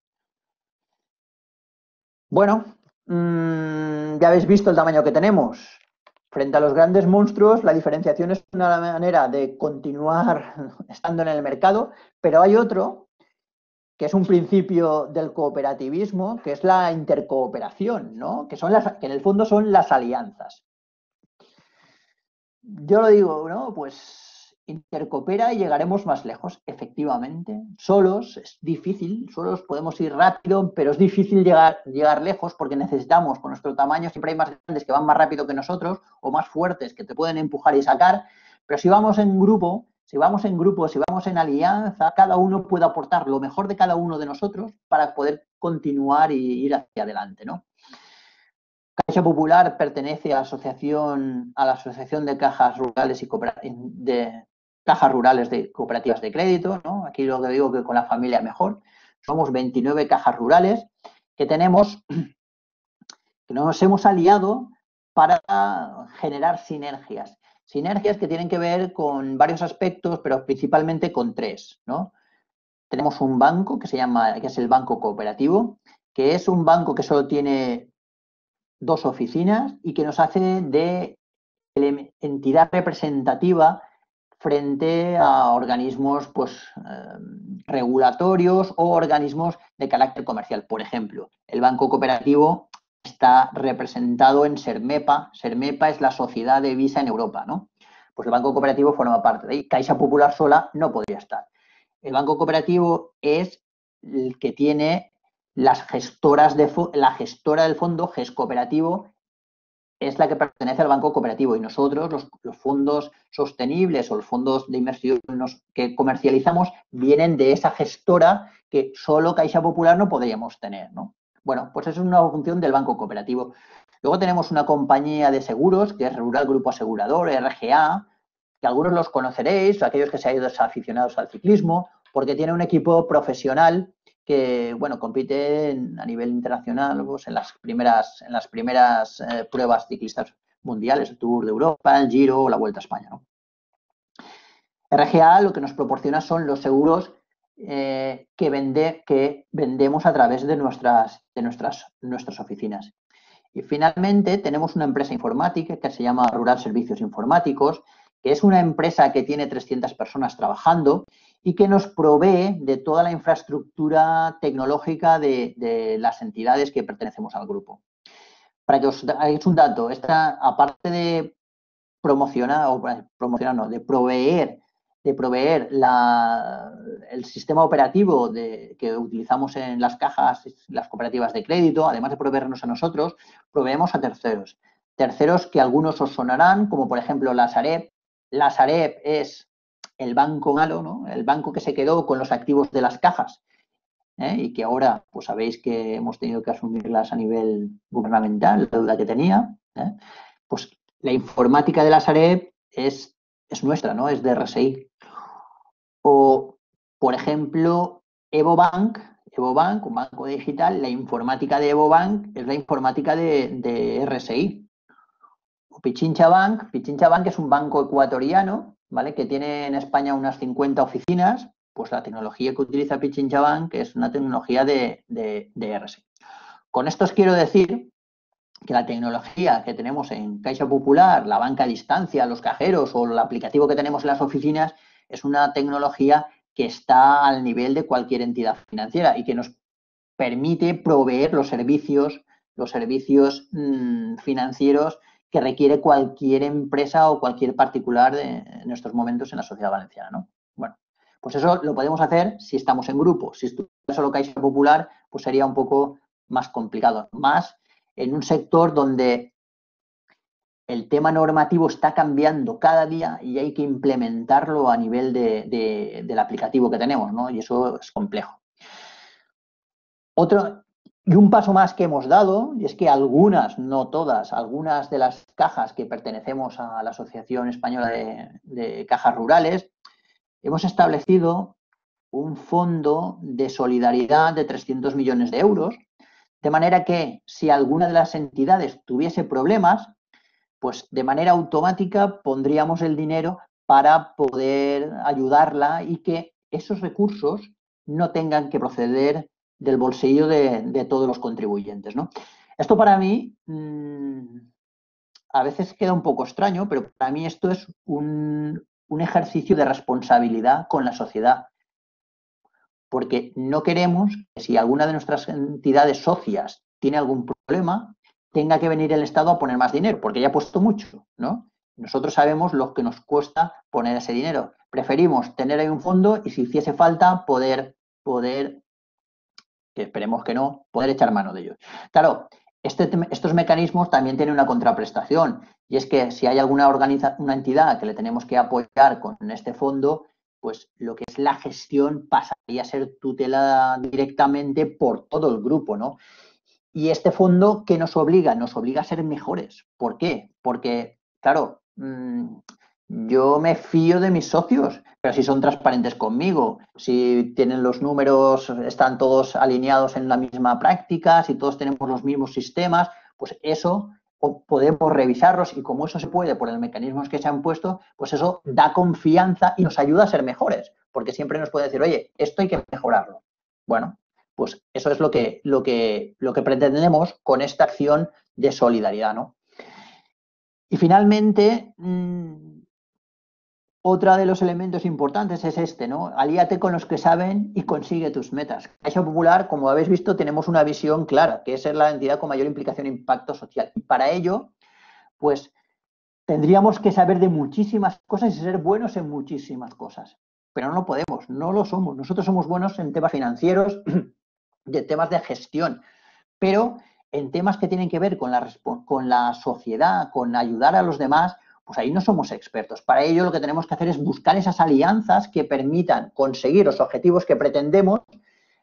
Bueno, ya habéis visto el tamaño que tenemos. Frente a los grandes monstruos, la diferenciación es una manera de continuar estando en el mercado, pero hay otro, que es un principio del cooperativismo, que es la intercooperación, ¿no? Que son las, que en el fondo son las alianzas. Yo lo digo, ¿no? Pues intercoopera y llegaremos más lejos, efectivamente. Solos es difícil, solos podemos ir rápido, pero es difícil llegar, llegar lejos porque necesitamos, por nuestro tamaño siempre hay más grandes que van más rápido que nosotros o más fuertes que te pueden empujar y sacar, pero si vamos en grupo, si vamos en grupo, si vamos en alianza, cada uno puede aportar lo mejor de cada uno de nosotros para poder continuar y ir hacia adelante, ¿no? Caixa Popular pertenece a la Asociación, a la Asociación de Cajas Rurales y Cooperativas de Cajas Rurales de Cooperativas de Crédito, ¿no? Aquí lo que digo que con la familia mejor. Somos veintinueve cajas rurales que tenemos, que nos hemos aliado para generar sinergias. Sinergias que tienen que ver con varios aspectos, pero principalmente con tres, ¿no? Tenemos un banco que se llama, que es el Banco Cooperativo, que es un banco que solo tiene dos oficinas y que nos hace de entidad representativa frente a organismos, pues, eh, regulatorios o organismos de carácter comercial. Por ejemplo, el Banco Cooperativo está representado en Sermepa. Sermepa es la sociedad de Visa en Europa, ¿no? Pues el Banco Cooperativo forma parte de ahí. Caixa Popular sola no podría estar. El Banco Cooperativo es el que tiene las gestoras de la gestora del fondo, G E S Cooperativo, es la que pertenece al Banco Cooperativo y nosotros los, los fondos sostenibles o los fondos de inversión que comercializamos vienen de esa gestora que solo Caixa Popular no podríamos tener, ¿no? Bueno, pues eso es una función del Banco Cooperativo. Luego tenemos una compañía de seguros que es Rural Grupo Asegurador, R G A, que algunos los conoceréis, aquellos que seáis aficionados al ciclismo, porque tiene un equipo profesional que, bueno, compite en, a nivel internacional pues, en las primeras, en las primeras eh, pruebas ciclistas mundiales, el Tour de Europa, el Giro o la Vuelta a España, ¿no? R G A lo que nos proporciona son los seguros eh, que, vende, que vendemos a través de, nuestras, de nuestras, nuestras oficinas. Y finalmente tenemos una empresa informática que se llama Rural Servicios Informáticos, que es una empresa que tiene trescientas personas trabajando y que nos provee de toda la infraestructura tecnológica de, de las entidades que pertenecemos al grupo. Para que os hagáis un dato, esta, aparte de promocionar, o promocionar no, de proveer, de proveer la, el sistema operativo de, que utilizamos en las cajas, las cooperativas de crédito, además de proveernos a nosotros, proveemos a terceros. Terceros que algunos os sonarán, como por ejemplo la Sareb. La Sareb es el banco malo, ¿no? El banco que se quedó con los activos de las cajas, ¿eh? Y que ahora, pues sabéis que hemos tenido que asumirlas a nivel gubernamental, la deuda que tenía, ¿eh? Pues la informática de la Sareb es, es nuestra, ¿no? Es de R S I. O, por ejemplo, Evo Bank, Evo Bank, un banco digital, la informática de Evo Bank es la informática de, de R S I. O Pichincha Bank, Pichincha Bank es un banco ecuatoriano, ¿vale? Que tiene en España unas cincuenta oficinas, pues la tecnología que utiliza Pichincha Bank es una tecnología de, de, de R S I. Con esto os quiero decir que la tecnología que tenemos en Caixa Popular, la banca a distancia, los cajeros o el aplicativo que tenemos en las oficinas, es una tecnología que está al nivel de cualquier entidad financiera y que nos permite proveer los servicios, los servicios mmm, financieros que requiere cualquier empresa o cualquier particular de, en estos momentos en la sociedad valenciana, ¿no? Bueno, pues eso lo podemos hacer si estamos en grupo. Si estuviera solo Caixa Popular, pues sería un poco más complicado. Más en un sector donde el tema normativo está cambiando cada día y hay que implementarlo a nivel de, de, del aplicativo que tenemos, ¿no? Y eso es complejo. Otro... Y un paso más que hemos dado, y es que algunas, no todas, algunas de las cajas que pertenecemos a la Asociación Española de, de Cajas Rurales, hemos establecido un fondo de solidaridad de trescientos millones de euros, de manera que si alguna de las entidades tuviese problemas, pues de manera automática pondríamos el dinero para poder ayudarla y que esos recursos no tengan que proceder del bolsillo de, de todos los contribuyentes, ¿no? Esto para mí mmm, a veces queda un poco extraño, pero para mí esto es un, un ejercicio de responsabilidad con la sociedad, porque no queremos que si alguna de nuestras entidades socias tiene algún problema, tenga que venir el Estado a poner más dinero, porque ya ha puesto mucho, ¿no? Nosotros sabemos lo que nos cuesta poner ese dinero. Preferimos tener ahí un fondo y si hiciese falta poder, poder que esperemos que no, poder echar mano de ellos. Claro, este, estos mecanismos también tienen una contraprestación, y es que si hay alguna organiza, una entidad que le tenemos que apoyar con este fondo, pues lo que es la gestión pasaría a ser tutelada directamente por todo el grupo, ¿no? Y este fondo, ¿qué nos obliga? Nos obliga a ser mejores. ¿Por qué? Porque, claro, mmm, yo me fío de mis socios, pero si son transparentes conmigo, si tienen los números, están todos alineados en la misma práctica, si todos tenemos los mismos sistemas, pues eso podemos revisarlos y como eso se puede por los mecanismos que se han puesto, pues eso da confianza y nos ayuda a ser mejores, porque siempre nos puede decir, oye, esto hay que mejorarlo. Bueno, pues eso es lo que, lo que, lo que pretendemos con esta acción de solidaridad, ¿no? Y finalmente... Mmm, Otro de los elementos importantes es este, ¿no? Alíate con los que saben y consigue tus metas. Caixa Popular, como habéis visto, tenemos una visión clara, que es ser la entidad con mayor implicación e impacto social. Y para ello, pues, tendríamos que saber de muchísimas cosas y ser buenos en muchísimas cosas. Pero no lo podemos, no lo somos. Nosotros somos buenos en temas financieros, de temas de gestión. Pero en temas que tienen que ver con la, con la sociedad, con ayudar a los demás, pues ahí no somos expertos. Para ello lo que tenemos que hacer es buscar esas alianzas que permitan conseguir los objetivos que pretendemos,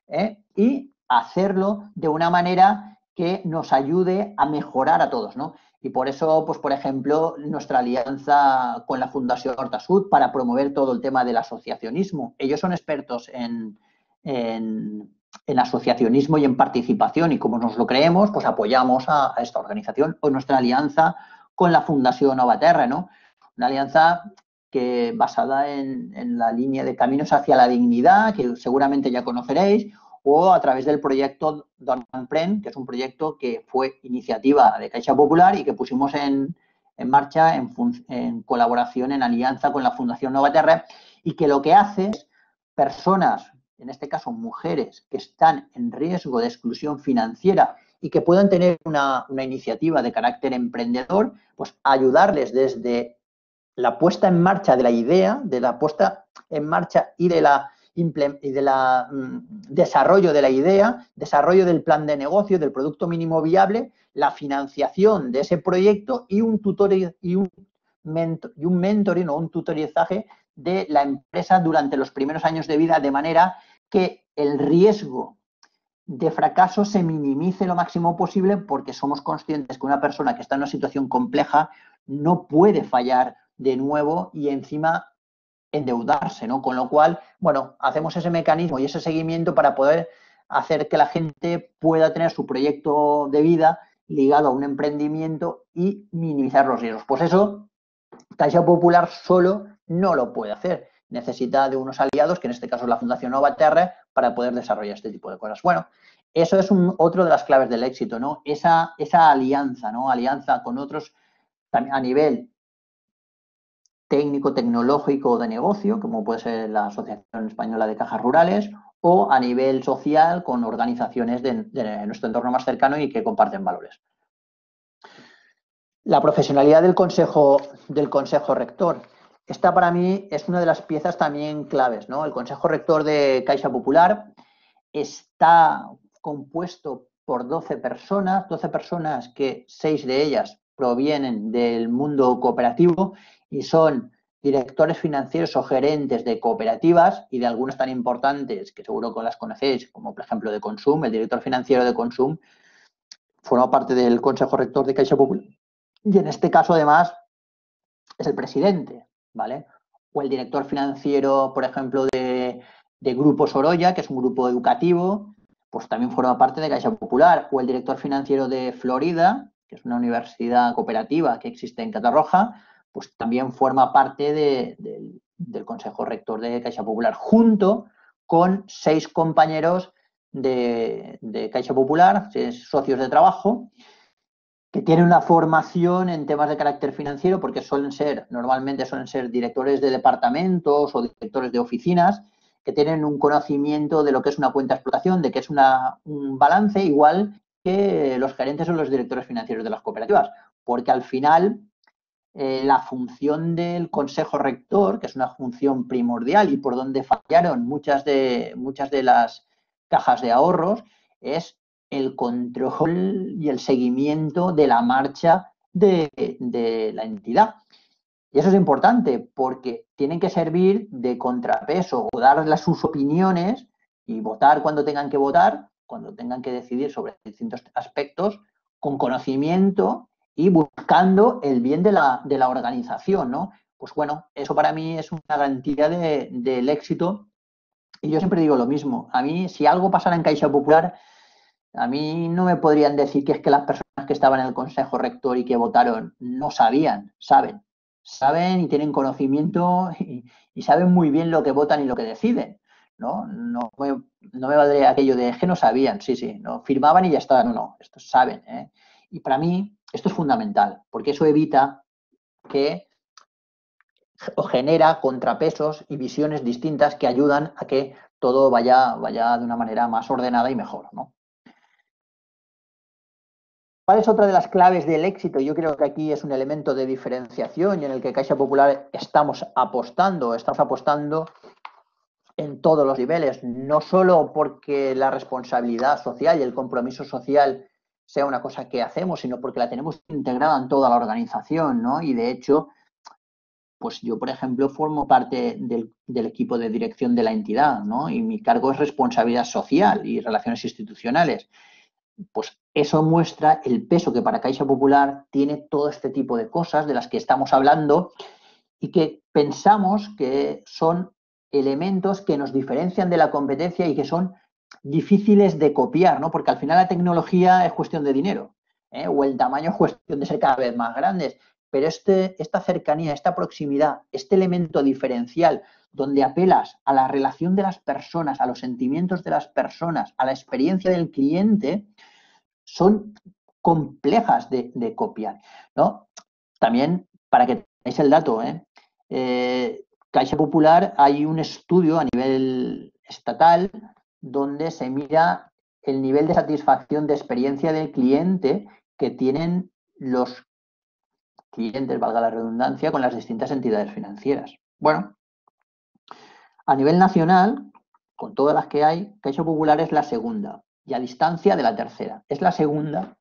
¿eh? Y hacerlo de una manera que nos ayude a mejorar a todos, ¿no? Y por eso, pues por ejemplo, nuestra alianza con la Fundación Horta Sud para promover todo el tema del asociacionismo. Ellos son expertos en, en, en asociacionismo y en participación y como nos lo creemos, pues apoyamos a, a esta organización o nuestra alianza con la Fundación Novaterra, ¿no? Una alianza que basada en, en la línea de Caminos hacia la Dignidad, que seguramente ya conoceréis, o a través del proyecto Don Empren, que es un proyecto que fue iniciativa de Caixa Popular y que pusimos en, en marcha en, en colaboración, en alianza con la Fundación Novaterra, y que lo que hace es personas, en este caso mujeres, que están en riesgo de exclusión financiera y que puedan tener una, una iniciativa de carácter emprendedor, pues ayudarles desde la puesta en marcha de la idea, de la puesta en marcha y de la y de la mm, desarrollo de la idea, desarrollo del plan de negocio, del producto mínimo viable, la financiación de ese proyecto y un tutor y un, mentor, y un mentoring o un tutorizaje de la empresa durante los primeros años de vida, de manera que el riesgo de fracaso se minimice lo máximo posible, porque somos conscientes que una persona que está en una situación compleja no puede fallar de nuevo y encima endeudarse, ¿no? Con lo cual, bueno, hacemos ese mecanismo y ese seguimiento para poder hacer que la gente pueda tener su proyecto de vida ligado a un emprendimiento y minimizar los riesgos. Pues eso, Caixa Popular solo no lo puede hacer. Necesita de unos aliados, que en este caso es la Fundación Novaterra, para poder desarrollar este tipo de cosas. Bueno, eso es un, otro de las claves del éxito, ¿no? Esa, esa alianza, ¿no? Alianza con otros a nivel técnico, tecnológico de negocio, como puede ser la Asociación Española de Cajas Rurales, o a nivel social con organizaciones de, de nuestro entorno más cercano y que comparten valores. La profesionalidad del Consejo, del Consejo Rector. Esta para mí es una de las piezas también claves, ¿no? El Consejo Rector de Caixa Popular está compuesto por doce personas, doce personas que seis de ellas provienen del mundo cooperativo y son directores financieros o gerentes de cooperativas y de algunas tan importantes que seguro que las conocéis, como por ejemplo de Consum. El director financiero de Consum forma parte del Consejo Rector de Caixa Popular y en este caso además es el presidente, ¿vale? O el director financiero, por ejemplo, de, de Grupo Sorolla, que es un grupo educativo, pues también forma parte de Caixa Popular. O el director financiero de Florida, que es una universidad cooperativa que existe en Catarroja, pues también forma parte de, de, del Consejo Rector de Caixa Popular, junto con seis compañeros de, de Caixa Popular, seis socios de trabajo, que tienen una formación en temas de carácter financiero, porque suelen ser, normalmente suelen ser directores de departamentos o directores de oficinas, que tienen un conocimiento de lo que es una cuenta de explotación, de qué es una, un balance, igual que los gerentes o los directores financieros de las cooperativas, porque al final Eh, la función del Consejo Rector, que es una función primordial y por donde fallaron muchas de, muchas de las cajas de ahorros, es el control y el seguimiento de la marcha de, de la entidad. Y eso es importante porque tienen que servir de contrapeso o darles sus opiniones y votar cuando tengan que votar, cuando tengan que decidir sobre distintos aspectos, con conocimiento y buscando el bien de la, de la organización, ¿no? Pues bueno, eso para mí es una garantía de, del éxito y yo siempre digo lo mismo. A mí, si algo pasara en Caixa Popular, a mí no me podrían decir que es que las personas que estaban en el Consejo Rector y que votaron no sabían, saben. Saben y tienen conocimiento y, y saben muy bien lo que votan y lo que deciden, ¿no? No me, no me valdría aquello de que no sabían, sí, sí, no firmaban y ya estaban, no, no, estos saben, ¿eh? Y para mí esto es fundamental, porque eso evita que o genera contrapesos y visiones distintas que ayudan a que todo vaya, vaya de una manera más ordenada y mejor, ¿no? ¿Cuál es otra de las claves del éxito? Yo creo que aquí es un elemento de diferenciación y en el que Caixa Popular estamos apostando, estamos apostando en todos los niveles, no solo porque la responsabilidad social y el compromiso social sea una cosa que hacemos, sino porque la tenemos integrada en toda la organización, ¿no? Y de hecho, pues yo, por ejemplo, formo parte del, del equipo de dirección de la entidad, ¿no? Y mi cargo es responsabilidad social y relaciones institucionales. Pues eso muestra el peso que para Caixa Popular tiene todo este tipo de cosas de las que estamos hablando y que pensamos que son elementos que nos diferencian de la competencia y que son difíciles de copiar, ¿no? Porque al final la tecnología es cuestión de dinero, ¿eh? O el tamaño es cuestión de ser cada vez más grandes. Pero este, esta cercanía, esta proximidad, este elemento diferencial donde apelas a la relación de las personas, a los sentimientos de las personas, a la experiencia del cliente, son complejas de, de copiar, ¿no? También, para que tengáis el dato, ¿eh? Eh, Caixa Popular, hay un estudio a nivel estatal donde se mira el nivel de satisfacción de experiencia del cliente que tienen los clientes, valga la redundancia, con las distintas entidades financieras. Bueno, a nivel nacional, con todas las que hay, Caixa Popular es la segunda y a distancia de la tercera. Es la segunda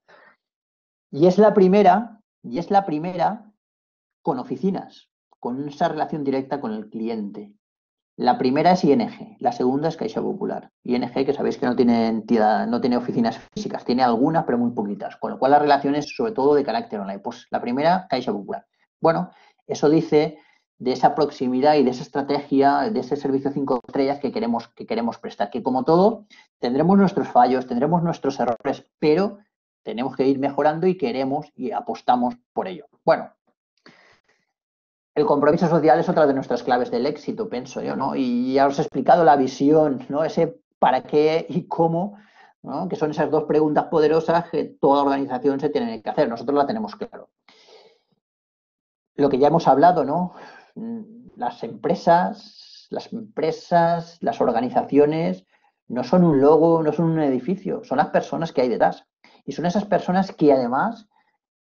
y es la primera, y es la primera con oficinas, con esa relación directa con el cliente. La primera es I N G, la segunda es Caixa Popular. I N G, que sabéis que no tiene entidad, no tiene oficinas físicas, tiene algunas pero muy poquitas, con lo cual las relaciones sobre todo de carácter online. Pues la primera, Caixa Popular. Bueno, eso dice de esa proximidad y de esa estrategia, de ese servicio cinco estrellas que queremos, que queremos prestar, que como todo tendremos nuestros fallos, tendremos nuestros errores, pero tenemos que ir mejorando y queremos y apostamos por ello. Bueno. El compromiso social es otra de nuestras claves del éxito, pienso yo, ¿no? Y ya os he explicado la visión, ¿no? Ese para qué y cómo, ¿no? Que son esas dos preguntas poderosas que toda organización se tiene que hacer. Nosotros la tenemos claro. Lo que ya hemos hablado, ¿no? Las empresas, las empresas, las organizaciones no son un logo, no son un edificio, son las personas que hay detrás. Y son esas personas que además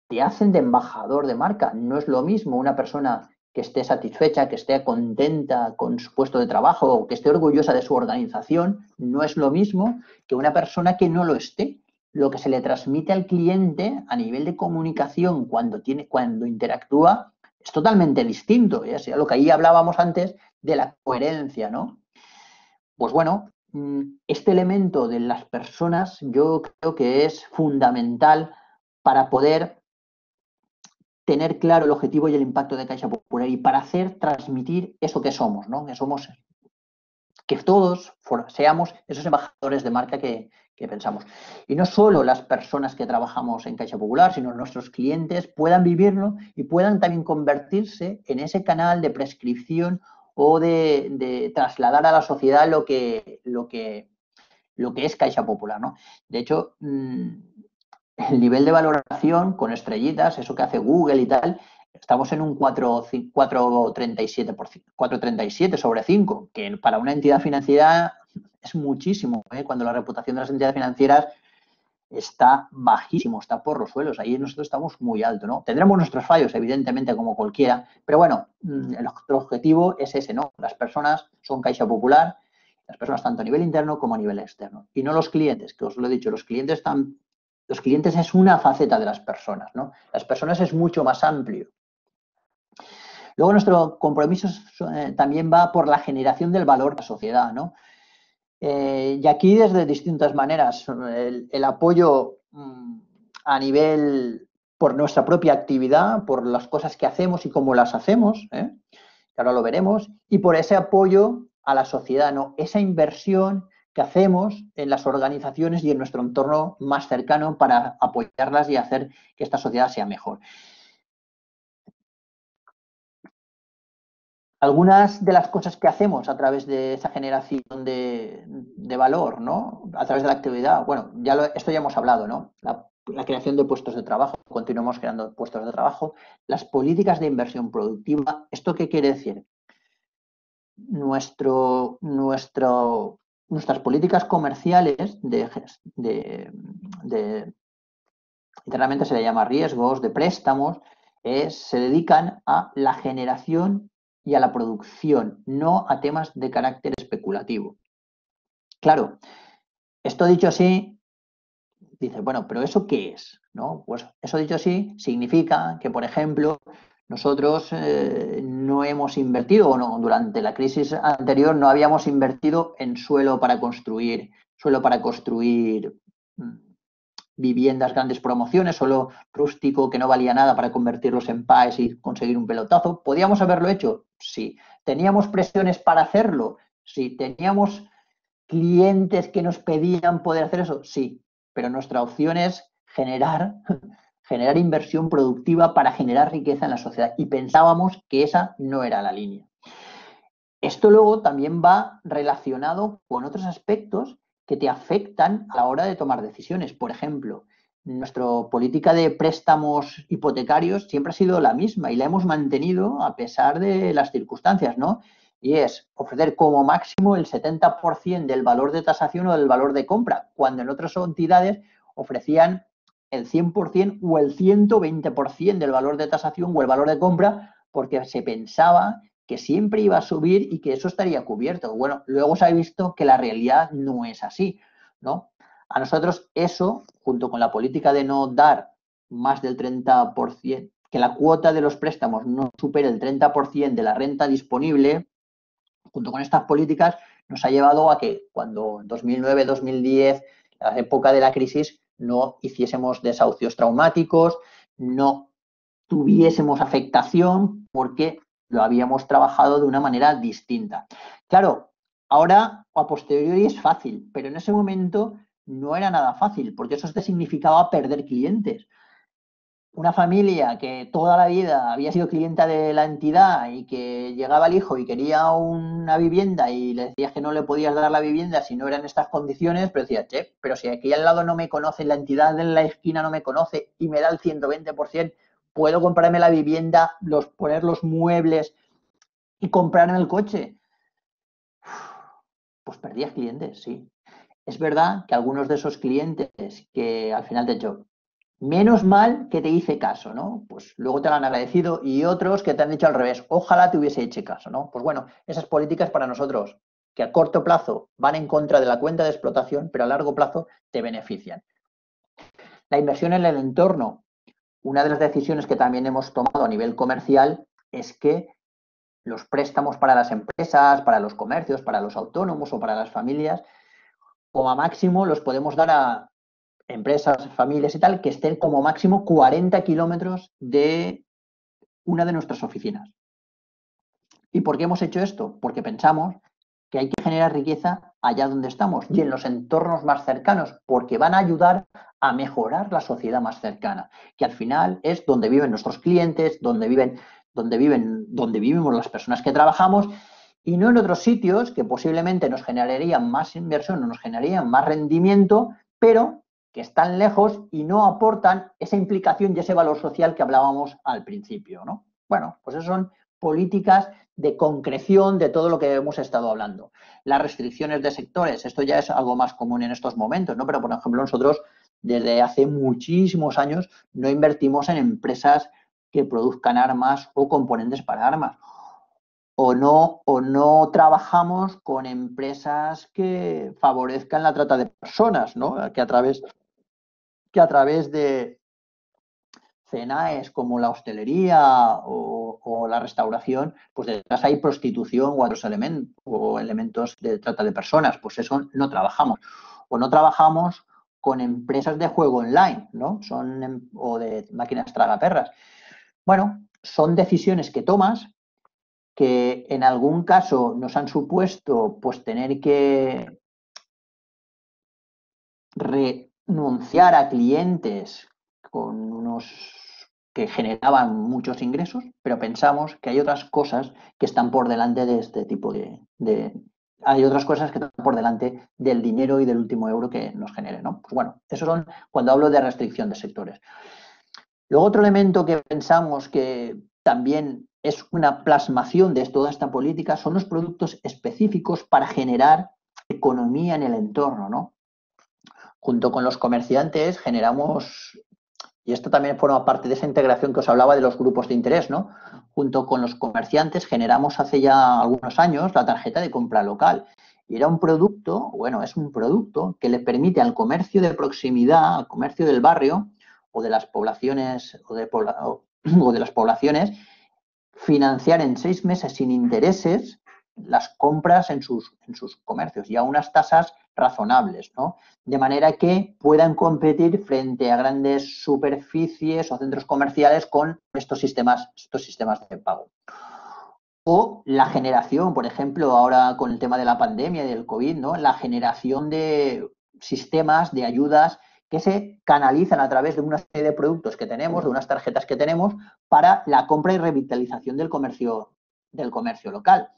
te hacen de embajador de marca. No es lo mismo una persona que esté satisfecha, que esté contenta con su puesto de trabajo o que esté orgullosa de su organización, no es lo mismo que una persona que no lo esté. Lo que se le transmite al cliente a nivel de comunicación cuando tiene, cuando interactúa es totalmente distinto, ¿eh? O sea, lo que ahí hablábamos antes de la coherencia, ¿no? Pues bueno, este elemento de las personas yo creo que es fundamental para poder tener claro el objetivo y el impacto de Caixa Popular y para hacer transmitir eso que somos, ¿no? Que somos, que todos seamos esos embajadores de marca que, que pensamos. Y no solo las personas que trabajamos en Caixa Popular, sino nuestros clientes puedan vivirlo y puedan también convertirse en ese canal de prescripción o de, de trasladar a la sociedad lo que, lo que, lo que es Caixa Popular, ¿no? De hecho, mmm, el nivel de valoración con estrellitas, eso que hace Google y tal, estamos en un cuatro coma treinta y siete sobre cinco, que para una entidad financiera es muchísimo, ¿eh? Cuando la reputación de las entidades financieras está bajísimo, está por los suelos. Ahí nosotros estamos muy alto, ¿no? Tendremos nuestros fallos, evidentemente, como cualquiera, pero bueno, el objetivo es ese, ¿no? Las personas son Caixa Popular, las personas tanto a nivel interno como a nivel externo. Y no los clientes, que os lo he dicho, los clientes están... Los clientes es una faceta de las personas, ¿no? Las personas es mucho más amplio. Luego nuestro compromiso eh, también va por la generación del valor de la sociedad, ¿no? Eh, y aquí desde distintas maneras, el, el apoyo mmm, a nivel por nuestra propia actividad, por las cosas que hacemos y cómo las hacemos, ¿eh? Que ahora lo veremos, y por ese apoyo a la sociedad, ¿no? Esa inversión que hacemos en las organizaciones y en nuestro entorno más cercano para apoyarlas y hacer que esta sociedad sea mejor. Algunas de las cosas que hacemos a través de esa generación de, de valor, ¿no? A través de la actividad, bueno, ya lo, esto ya hemos hablado, ¿no? La, la creación de puestos de trabajo, continuamos creando puestos de trabajo, las políticas de inversión productiva. ¿Esto qué quiere decir? Nuestro... nuestro Nuestras políticas comerciales de, de, de internamente se le llama riesgos, de préstamos, eh, se dedican a la generación y a la producción, no a temas de carácter especulativo. Claro, esto dicho así, dices, bueno, ¿pero eso qué es? ¿No? Pues eso dicho así, significa que, por ejemplo, nosotros eh, no hemos invertido, o no, durante la crisis anterior no habíamos invertido en suelo para construir, suelo para construir viviendas, grandes promociones, suelo rústico que no valía nada para convertirlos en P A Es y conseguir un pelotazo. ¿Podíamos haberlo hecho? Sí. ¿Teníamos presiones para hacerlo? Sí. ¿Teníamos clientes que nos pedían poder hacer eso? Sí. Pero nuestra opción es generar... generar inversión productiva para generar riqueza en la sociedad, y pensábamos que esa no era la línea. Esto luego también va relacionado con otros aspectos que te afectan a la hora de tomar decisiones. Por ejemplo, nuestra política de préstamos hipotecarios siempre ha sido la misma y la hemos mantenido a pesar de las circunstancias, ¿no? Y es ofrecer como máximo el setenta por ciento del valor de tasación o del valor de compra, cuando en otras entidades ofrecían el cien por ciento o el ciento veinte por ciento del valor de tasación o el valor de compra, porque se pensaba que siempre iba a subir y que eso estaría cubierto. Bueno, luego se ha visto que la realidad no es así, ¿no? A nosotros eso, junto con la política de no dar más del treinta por ciento, que la cuota de los préstamos no supere el treinta por ciento de la renta disponible, junto con estas políticas, nos ha llevado a que cuando en dos mil nueve, dos mil diez, la época de la crisis, no hiciésemos desahucios traumáticos, no tuviésemos afectación porque lo habíamos trabajado de una manera distinta. Claro, ahora a posteriori es fácil, pero en ese momento no era nada fácil, porque eso te significaba perder clientes. Una familia que toda la vida había sido clienta de la entidad y que llegaba el hijo y quería una vivienda y le decías que no le podías dar la vivienda si no eran estas condiciones, pero decía, che, pero si aquí al lado no me conoce, la entidad de la esquina no me conoce y me da el ciento veinte por ciento, puedo comprarme la vivienda, los, poner los muebles y comprarme el coche. Pues perdías clientes, sí. Es verdad que algunos de esos clientes que al final te echó, menos mal que te hice caso, ¿no? Pues luego te lo han agradecido, y otros que te han dicho al revés, ojalá te hubiese hecho caso, ¿no? Pues bueno, esas políticas para nosotros, que a corto plazo van en contra de la cuenta de explotación, pero a largo plazo te benefician. La inversión en el entorno. Una de las decisiones que también hemos tomado a nivel comercial es que los préstamos para las empresas, para los comercios, para los autónomos o para las familias, como a máximo los podemos dar a empresas, familias y tal, que estén como máximo cuarenta kilómetros de una de nuestras oficinas. ¿Y por qué hemos hecho esto? Porque pensamos que hay que generar riqueza allá donde estamos y en los entornos más cercanos, porque van a ayudar a mejorar la sociedad más cercana, que al final es donde viven nuestros clientes, donde viven, donde viven, donde vivimos las personas que trabajamos, y no en otros sitios que posiblemente nos generarían más inversión o nos generarían más rendimiento, pero que están lejos y no aportan esa implicación y ese valor social que hablábamos al principio, ¿no? Bueno, pues esas son políticas de concreción de todo lo que hemos estado hablando. Las restricciones de sectores, esto ya es algo más común en estos momentos, ¿no? Pero, por ejemplo, nosotros desde hace muchísimos años no invertimos en empresas que produzcan armas o componentes para armas. O no, o no trabajamos con empresas que favorezcan la trata de personas, ¿no? Que a través, que a través de cenaes como la hostelería o, o la restauración, pues detrás hay prostitución o otros elementos, o elementos de trata de personas, pues eso no trabajamos. O no trabajamos con empresas de juego online, ¿no? Son, o de máquinas tragaperras. Bueno, son decisiones que tomas, que en algún caso nos han supuesto pues tener que renunciar a clientes con unos que generaban muchos ingresos, pero pensamos que hay otras cosas que están por delante de este tipo de, de hay otras cosas que están por delante del dinero y del último euro que nos genere, ¿no? Pues bueno, eso son cuando hablo de restricción de sectores. Luego otro elemento que pensamos que también es una plasmación de toda esta política, son los productos específicos para generar economía en el entorno, ¿no? Junto con los comerciantes generamos, y esto también forma parte de esa integración que os hablaba de los grupos de interés, ¿no? Junto con los comerciantes generamos hace ya algunos años la tarjeta de compra local Y era un producto, bueno, es un producto que le permite al comercio de proximidad, al comercio del barrio o de las poblaciones o de, o de las poblaciones financiar en seis meses sin intereses las compras en sus, en sus comercios y a unas tasas razonables, ¿no? De manera que puedan competir frente a grandes superficies o centros comerciales con estos sistemas, estos sistemas de pago. O la generación, por ejemplo, ahora con el tema de la pandemia y del COVID, ¿no? La generación de sistemas de ayudas que se canalizan a través de una serie de productos que tenemos, de unas tarjetas que tenemos, para la compra y revitalización del comercio, del comercio local.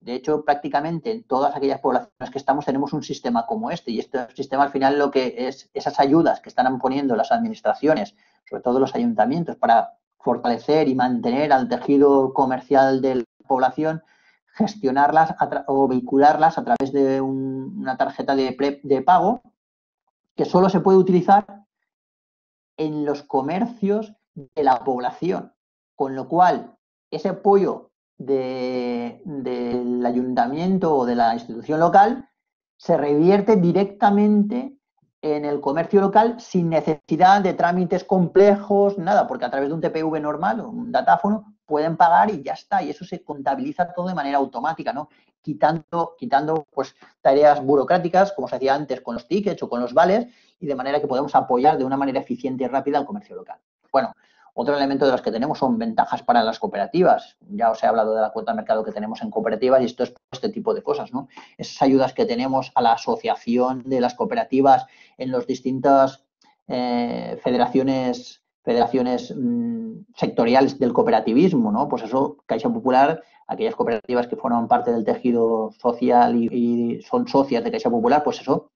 De hecho, prácticamente en todas aquellas poblaciones que estamos tenemos un sistema como este, y este sistema al final lo que es esas ayudas que están poniendo las administraciones, sobre todo los ayuntamientos, para fortalecer y mantener al tejido comercial de la población, gestionarlas o vincularlas a través de un, una tarjeta de, pre, de pago que solo se puede utilizar en los comercios de la población, con lo cual ese apoyo De, del ayuntamiento o de la institución local se revierte directamente en el comercio local sin necesidad de trámites complejos, nada, porque a través de un T P V normal o un datáfono pueden pagar y ya está, y eso se contabiliza todo de manera automática, ¿no? Quitando, quitando pues, tareas burocráticas, como se hacía antes con los tickets o con los vales, y de manera que podemos apoyar de una manera eficiente y rápida al comercio local. Bueno, otro elemento de los que tenemos son ventajas para las cooperativas. Ya os he hablado de la cuota de mercado que tenemos en cooperativas y esto es este tipo de cosas, ¿no? Esas ayudas que tenemos a la asociación de las cooperativas en las distintas eh, federaciones, federaciones mmm, sectoriales del cooperativismo, ¿no? Pues eso, Caixa Popular, aquellas cooperativas que forman parte del tejido social y, y son socias de Caixa Popular, pues eso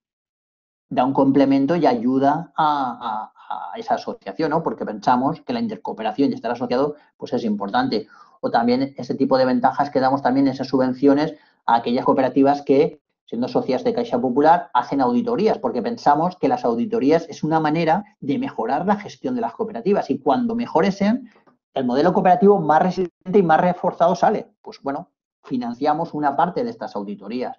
da un complemento y ayuda a, a a esa asociación, ¿no? Porque pensamos que la intercooperación y estar asociado pues es importante. O también ese tipo de ventajas que damos también, esas subvenciones a aquellas cooperativas que, siendo socias de Caixa Popular, hacen auditorías, porque pensamos que las auditorías es una manera de mejorar la gestión de las cooperativas y cuando mejores sean, el modelo cooperativo más resiliente y más reforzado sale. Pues bueno, financiamos una parte de estas auditorías.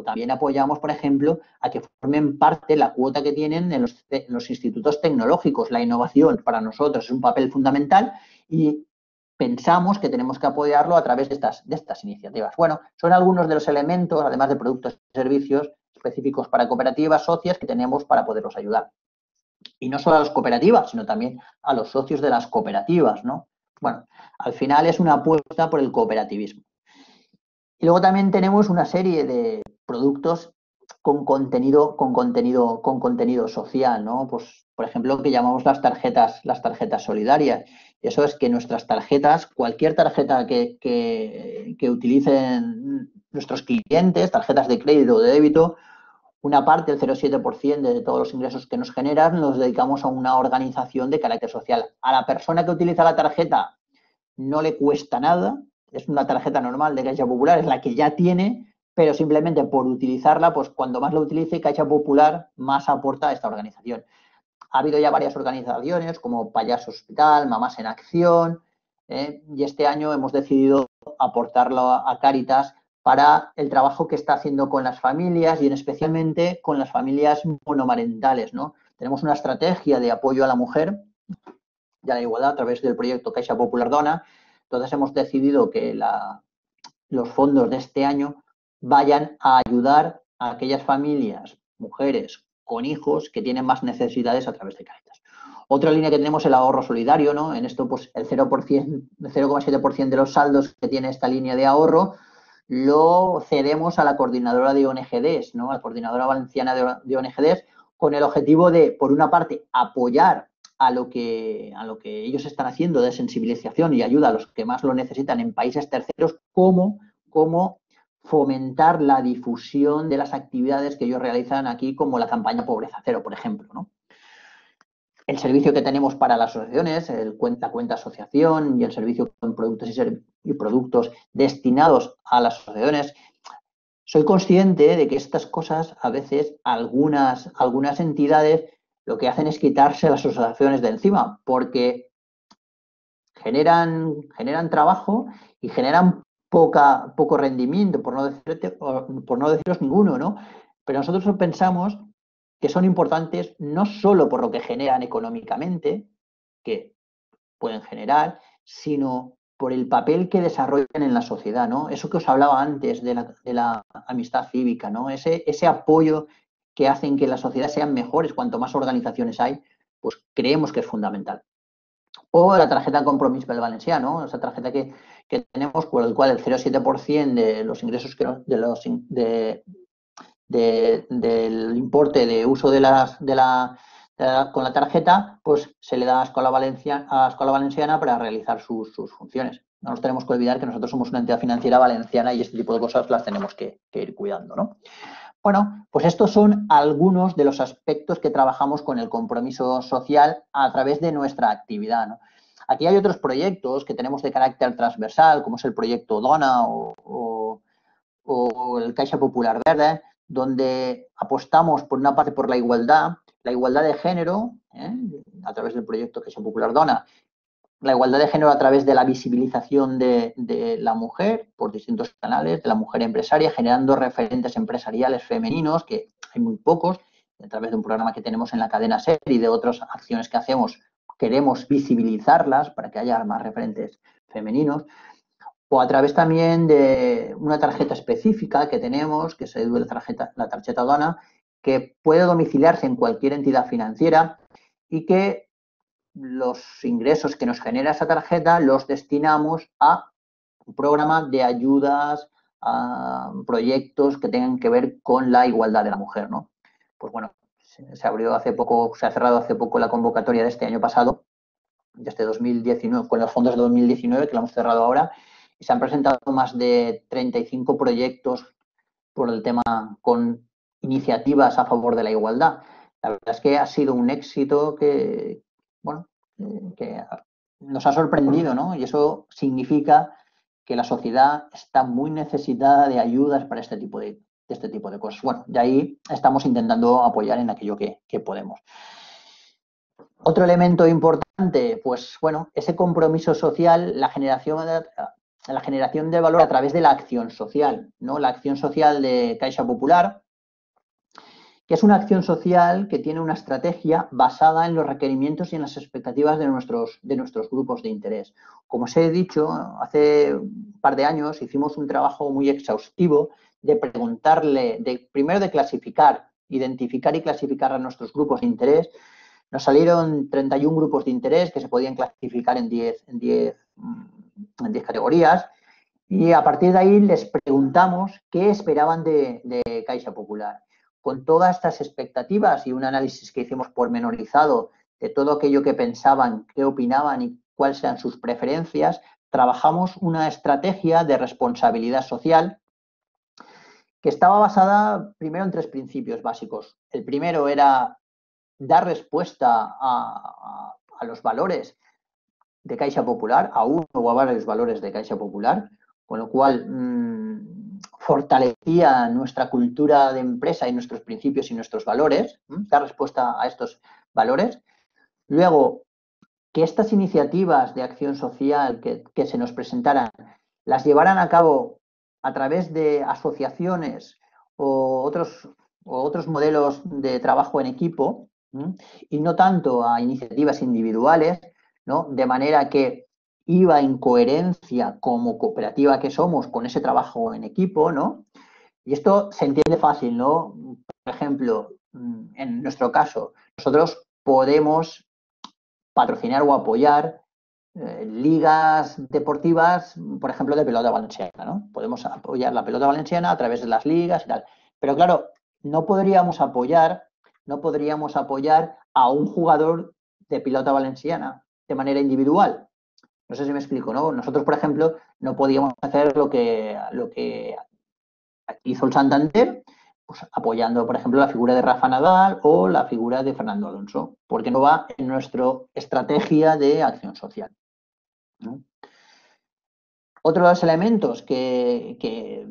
O también apoyamos, por ejemplo, a que formen parte la cuota que tienen en los, en los institutos tecnológicos. La innovación para nosotros es un papel fundamental y pensamos que tenemos que apoyarlo a través de estas, de estas iniciativas. Bueno, son algunos de los elementos, además de productos y servicios específicos para cooperativas, socias, que tenemos para poderlos ayudar. Y no solo a las cooperativas, sino también a los socios de las cooperativas, ¿no? Bueno, al final es una apuesta por el cooperativismo. Y luego también tenemos una serie de productos con contenido, con contenido, con contenido social, ¿no? Pues, por ejemplo, que llamamos las tarjetas, las tarjetas solidarias. Eso es que nuestras tarjetas, cualquier tarjeta que, que, que utilicen nuestros clientes, tarjetas de crédito o de débito, una parte, el cero coma siete por ciento de todos los ingresos que nos generan, nos dedicamos a una organización de carácter social. A la persona que utiliza la tarjeta no le cuesta nada, es una tarjeta normal de Caixa Popular, es la que ya tiene, pero simplemente por utilizarla, pues cuando más la utilice, Caixa Popular más aporta a esta organización. Ha habido ya varias organizaciones como Payaso Hospital, Mamás en Acción, ¿eh? Y este año hemos decidido aportarlo a Cáritas para el trabajo que está haciendo con las familias y en especialmente con las familias monomarentales, ¿no? Tenemos una estrategia de apoyo a la mujer y a la igualdad a través del proyecto Caixa Popular Dona. Entonces hemos decidido que la, los fondos de este año vayan a ayudar a aquellas familias, mujeres con hijos que tienen más necesidades a través de Cáritas. Otra línea que tenemos es el ahorro solidario, ¿no? En esto, pues, el cero coma siete por ciento de los saldos que tiene esta línea de ahorro lo cedemos a la coordinadora de O N G Ds, ¿no? A la coordinadora valenciana de, de O N G Ds, con el objetivo de, por una parte, apoyar a lo que, a lo que ellos están haciendo de sensibilización y ayuda a los que más lo necesitan en países terceros, como, como fomentar la difusión de las actividades que ellos realizan aquí, como la campaña Pobreza Cero, por ejemplo, ¿no? El servicio que tenemos para las asociaciones, el cuenta cuenta asociación y el servicio con productos y, ser, y productos destinados a las asociaciones. Soy consciente de que estas cosas, a veces, algunas, algunas entidades lo que hacen es quitarse las asociaciones de encima, porque generan, generan trabajo y generan poca, poco rendimiento, por no, decirte, por no deciros ninguno, ¿no? Pero nosotros pensamos que son importantes no solo por lo que generan económicamente, que pueden generar, sino por el papel que desarrollan en la sociedad, ¿no? Eso que os hablaba antes de la, de la amistad cívica, ¿no? Ese, ese apoyo que hacen que las sociedades sean mejores, cuanto más organizaciones hay, pues creemos que es fundamental. O la tarjeta Compromís del Valenciano, esa tarjeta que, que tenemos, por el cual el cero coma siete por ciento de los ingresos que de los de, de, del importe de uso de las de la, de la con la tarjeta, pues se le da a Escola Valenciana, a Escola Valenciana para realizar sus, sus funciones. No nos tenemos que olvidar que nosotros somos una entidad financiera valenciana y este tipo de cosas las tenemos que, que ir cuidando, ¿no? Bueno, pues estos son algunos de los aspectos que trabajamos con el compromiso social a través de nuestra actividad, ¿no? Aquí hay otros proyectos que tenemos de carácter transversal, como es el proyecto Dona o, o, o el Caixa Popular Verde, donde apostamos por una parte por la igualdad, la igualdad de género, ¿eh? A través del proyecto Caixa Popular Dona, la igualdad de género a través de la visibilización de, de la mujer por distintos canales, de la mujer empresaria, generando referentes empresariales femeninos, que hay muy pocos, a través de un programa que tenemos en la cadena SER y de otras acciones que hacemos, queremos visibilizarlas para que haya más referentes femeninos, o a través también de una tarjeta específica que tenemos, que es la tarjeta, la tarjeta Dona, que puede domiciliarse en cualquier entidad financiera y que los ingresos que nos genera esa tarjeta los destinamos a un programa de ayudas, a proyectos que tengan que ver con la igualdad de la mujer, ¿no? Pues bueno, se abrió hace poco, se ha cerrado hace poco la convocatoria de este año pasado, de este dos mil diecinueve, con los fondos de dos mil diecinueve que lo hemos cerrado ahora, y se han presentado más de treinta y cinco proyectos por el tema con iniciativas a favor de la igualdad. La verdad es que ha sido un éxito que bueno, que nos ha sorprendido, ¿no? Y eso significa que la sociedad está muy necesitada de ayudas para este tipo de, de, este tipo de cosas. Bueno, de ahí estamos intentando apoyar en aquello que, que podemos. Otro elemento importante, pues bueno, ese compromiso social, la generación, la generación de valor a través de la acción social, ¿no? La acción social de Caixa Popular, que es una acción social que tiene una estrategia basada en los requerimientos y en las expectativas de nuestros, de nuestros grupos de interés. Como os he dicho, hace un par de años hicimos un trabajo muy exhaustivo de preguntarle, de, primero de clasificar, identificar y clasificar a nuestros grupos de interés. Nos salieron treinta y uno grupos de interés que se podían clasificar en diez categorías y a partir de ahí les preguntamos qué esperaban de, de Caixa Popular. Con todas estas expectativas y un análisis que hicimos pormenorizado de todo aquello que pensaban, qué opinaban y cuáles eran sus preferencias, trabajamos una estrategia de responsabilidad social que estaba basada primero en tres principios básicos. El primero era dar respuesta a, a, a los valores de Caixa Popular, a uno o a varios valores de Caixa Popular, con lo cual Mmm, fortalecía nuestra cultura de empresa y nuestros principios y nuestros valores, ¿eh? Dar respuesta a estos valores. Luego, que estas iniciativas de acción social que, que se nos presentaran las llevaran a cabo a través de asociaciones o otros, o otros modelos de trabajo en equipo, ¿eh? Y no tanto a iniciativas individuales, ¿no? De manera que iba en coherencia como cooperativa que somos con ese trabajo en equipo, ¿no? Y esto se entiende fácil, ¿no? Por ejemplo, en nuestro caso, nosotros podemos patrocinar o apoyar eh, ligas deportivas, por ejemplo, de pelota valenciana, ¿no? Podemos apoyar la pelota valenciana a través de las ligas y tal. Pero claro, no podríamos apoyar, no podríamos apoyar a un jugador de pelota valenciana de manera individual. No sé si me explico, ¿no? Nosotros, por ejemplo, no podíamos hacer lo que, lo que hizo el Santander, pues apoyando, por ejemplo, la figura de Rafa Nadal o la figura de Fernando Alonso, porque no va en nuestra estrategia de acción social, ¿no? Otro de los elementos que, que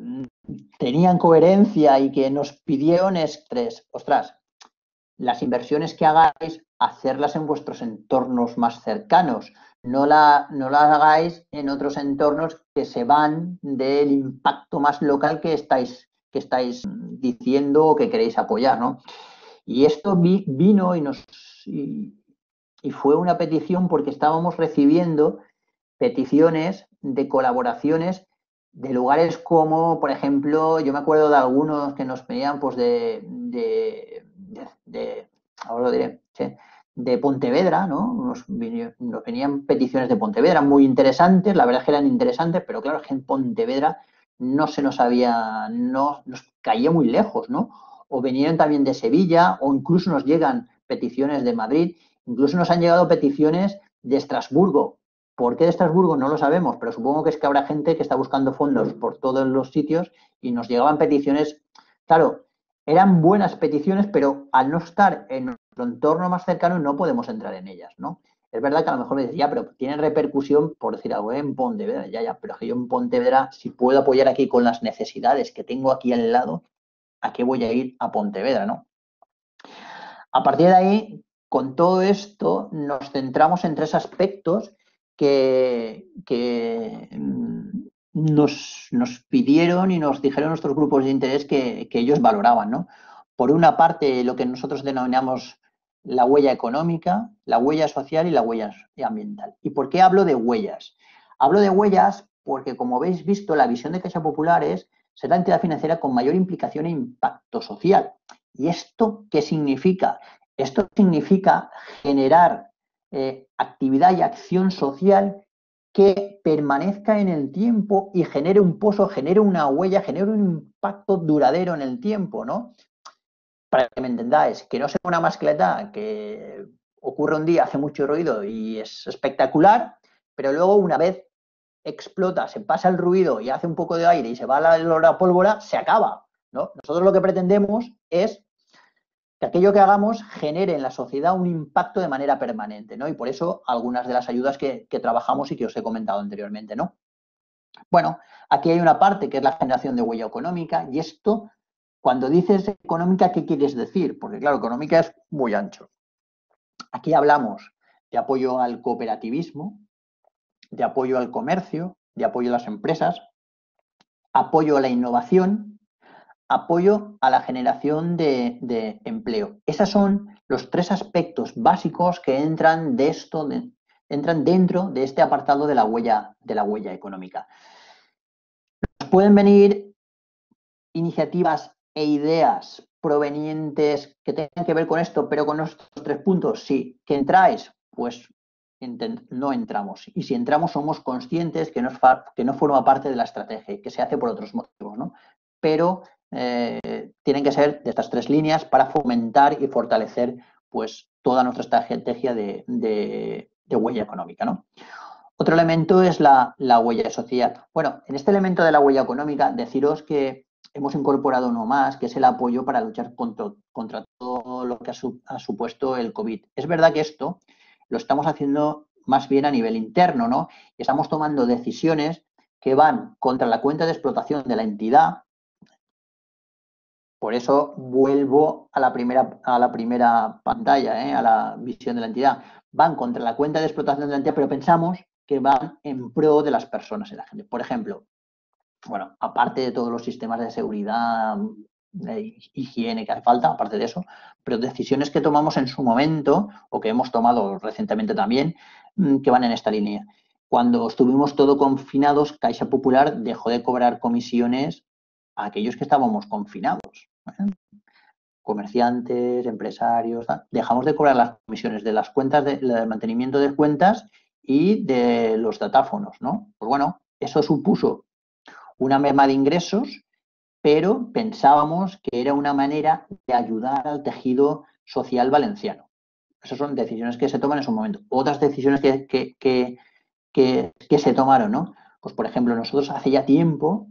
tenían coherencia y que nos pidieron es tres, ostras, las inversiones que hagáis, hacerlas en vuestros entornos más cercanos, No la, no la hagáis en otros entornos que se van del impacto más local que estáis, que estáis diciendo o que queréis apoyar, ¿no? Y esto vi, vino y, nos, y, y fue una petición porque estábamos recibiendo peticiones de colaboraciones de lugares como, por ejemplo, yo me acuerdo de algunos que nos pedían pues de, de, de, de ahora lo diré, ¿sí? de Pontevedra, ¿no? Nos, nos venían peticiones de Pontevedra muy interesantes, la verdad es que eran interesantes, pero claro, es que en Pontevedra no se nos había, no, nos caía muy lejos, ¿no? O venían también de Sevilla, o incluso nos llegan peticiones de Madrid, incluso nos han llegado peticiones de Estrasburgo. ¿Por qué de Estrasburgo? No lo sabemos, pero supongo que es que habrá gente que está buscando fondos por todos los sitios y nos llegaban peticiones, claro, eran buenas peticiones, pero al no estar en entorno más cercano no podemos entrar en ellas, ¿no? Es verdad que a lo mejor me dices, ya, pero tienen repercusión, por decir algo, en Pontevedra, ya, ya, pero que yo en Pontevedra, si puedo apoyar aquí con las necesidades que tengo aquí al lado, ¿a qué voy a ir a Pontevedra, no? A partir de ahí, con todo esto, nos centramos en tres aspectos que, que nos, nos pidieron y nos dijeron nuestros grupos de interés que, que ellos valoraban, ¿no? Por una parte, lo que nosotros denominamos la huella económica, la huella social y la huella ambiental. ¿Y por qué hablo de huellas? Hablo de huellas porque, como habéis visto, la visión de Caixa Popular es ser la entidad financiera con mayor implicación e impacto social. ¿Y esto qué significa? Esto significa generar eh, actividad y acción social que permanezca en el tiempo y genere un pozo, genere una huella, genere un impacto duradero en el tiempo, ¿no? Para que me entendáis, que no sea una mascleta que ocurre un día, hace mucho ruido y es espectacular, pero luego una vez explota, se pasa el ruido y hace un poco de aire y se va la, la pólvora, se acaba, ¿no? Nosotros lo que pretendemos es que aquello que hagamos genere en la sociedad un impacto de manera permanente, ¿no? Y por eso algunas de las ayudas que, que trabajamos y que os he comentado anteriormente, ¿no? Bueno, aquí hay una parte que es la generación de huella económica y esto... Cuando dices económica, ¿qué quieres decir? Porque, claro, económica es muy ancho. Aquí hablamos de apoyo al cooperativismo, de apoyo al comercio, de apoyo a las empresas, apoyo a la innovación, apoyo a la generación de, de empleo. Esos son los tres aspectos básicos que entran, de esto, de, entran dentro de este apartado de la huella, de la huella económica. Nos pueden venir iniciativas e ideas provenientes que tengan que ver con esto, pero con estos tres puntos, sí, que entráis, pues no entramos. Y si entramos somos conscientes que no, es que no forma parte de la estrategia y que se hace por otros motivos, ¿no? Pero eh, tienen que ser de estas tres líneas para fomentar y fortalecer pues toda nuestra estrategia de, de, de huella económica, ¿no? Otro elemento es la, la huella de sociedad. Bueno, en este elemento de la huella económica, deciros que hemos incorporado uno más, que es el apoyo para luchar contra, contra todo lo que ha, su, ha supuesto el COVID. Es verdad que esto lo estamos haciendo más bien a nivel interno, ¿no? Estamos tomando decisiones que van contra la cuenta de explotación de la entidad. Por eso vuelvo a la primera, a la primera pantalla, ¿eh? A la visión de la entidad. Van contra la cuenta de explotación de la entidad, pero pensamos que van en pro de las personas y la gente. Por ejemplo, bueno, aparte de todos los sistemas de seguridad, de higiene que hace falta, aparte de eso, pero decisiones que tomamos en su momento o que hemos tomado recientemente también, que van en esta línea. Cuando estuvimos todo confinados, Caixa Popular dejó de cobrar comisiones a aquellos que estábamos confinados, ¿eh? Comerciantes, empresarios, tal. Dejamos de cobrar las comisiones de las cuentas, de, del mantenimiento de cuentas y de los datáfonos, ¿no? Pues bueno, eso supuso una merma de ingresos, pero pensábamos que era una manera de ayudar al tejido social valenciano. Esas son decisiones que se toman en su momento. Otras decisiones que, que, que, que, que se tomaron, ¿no? Pues, por ejemplo, nosotros hace ya tiempo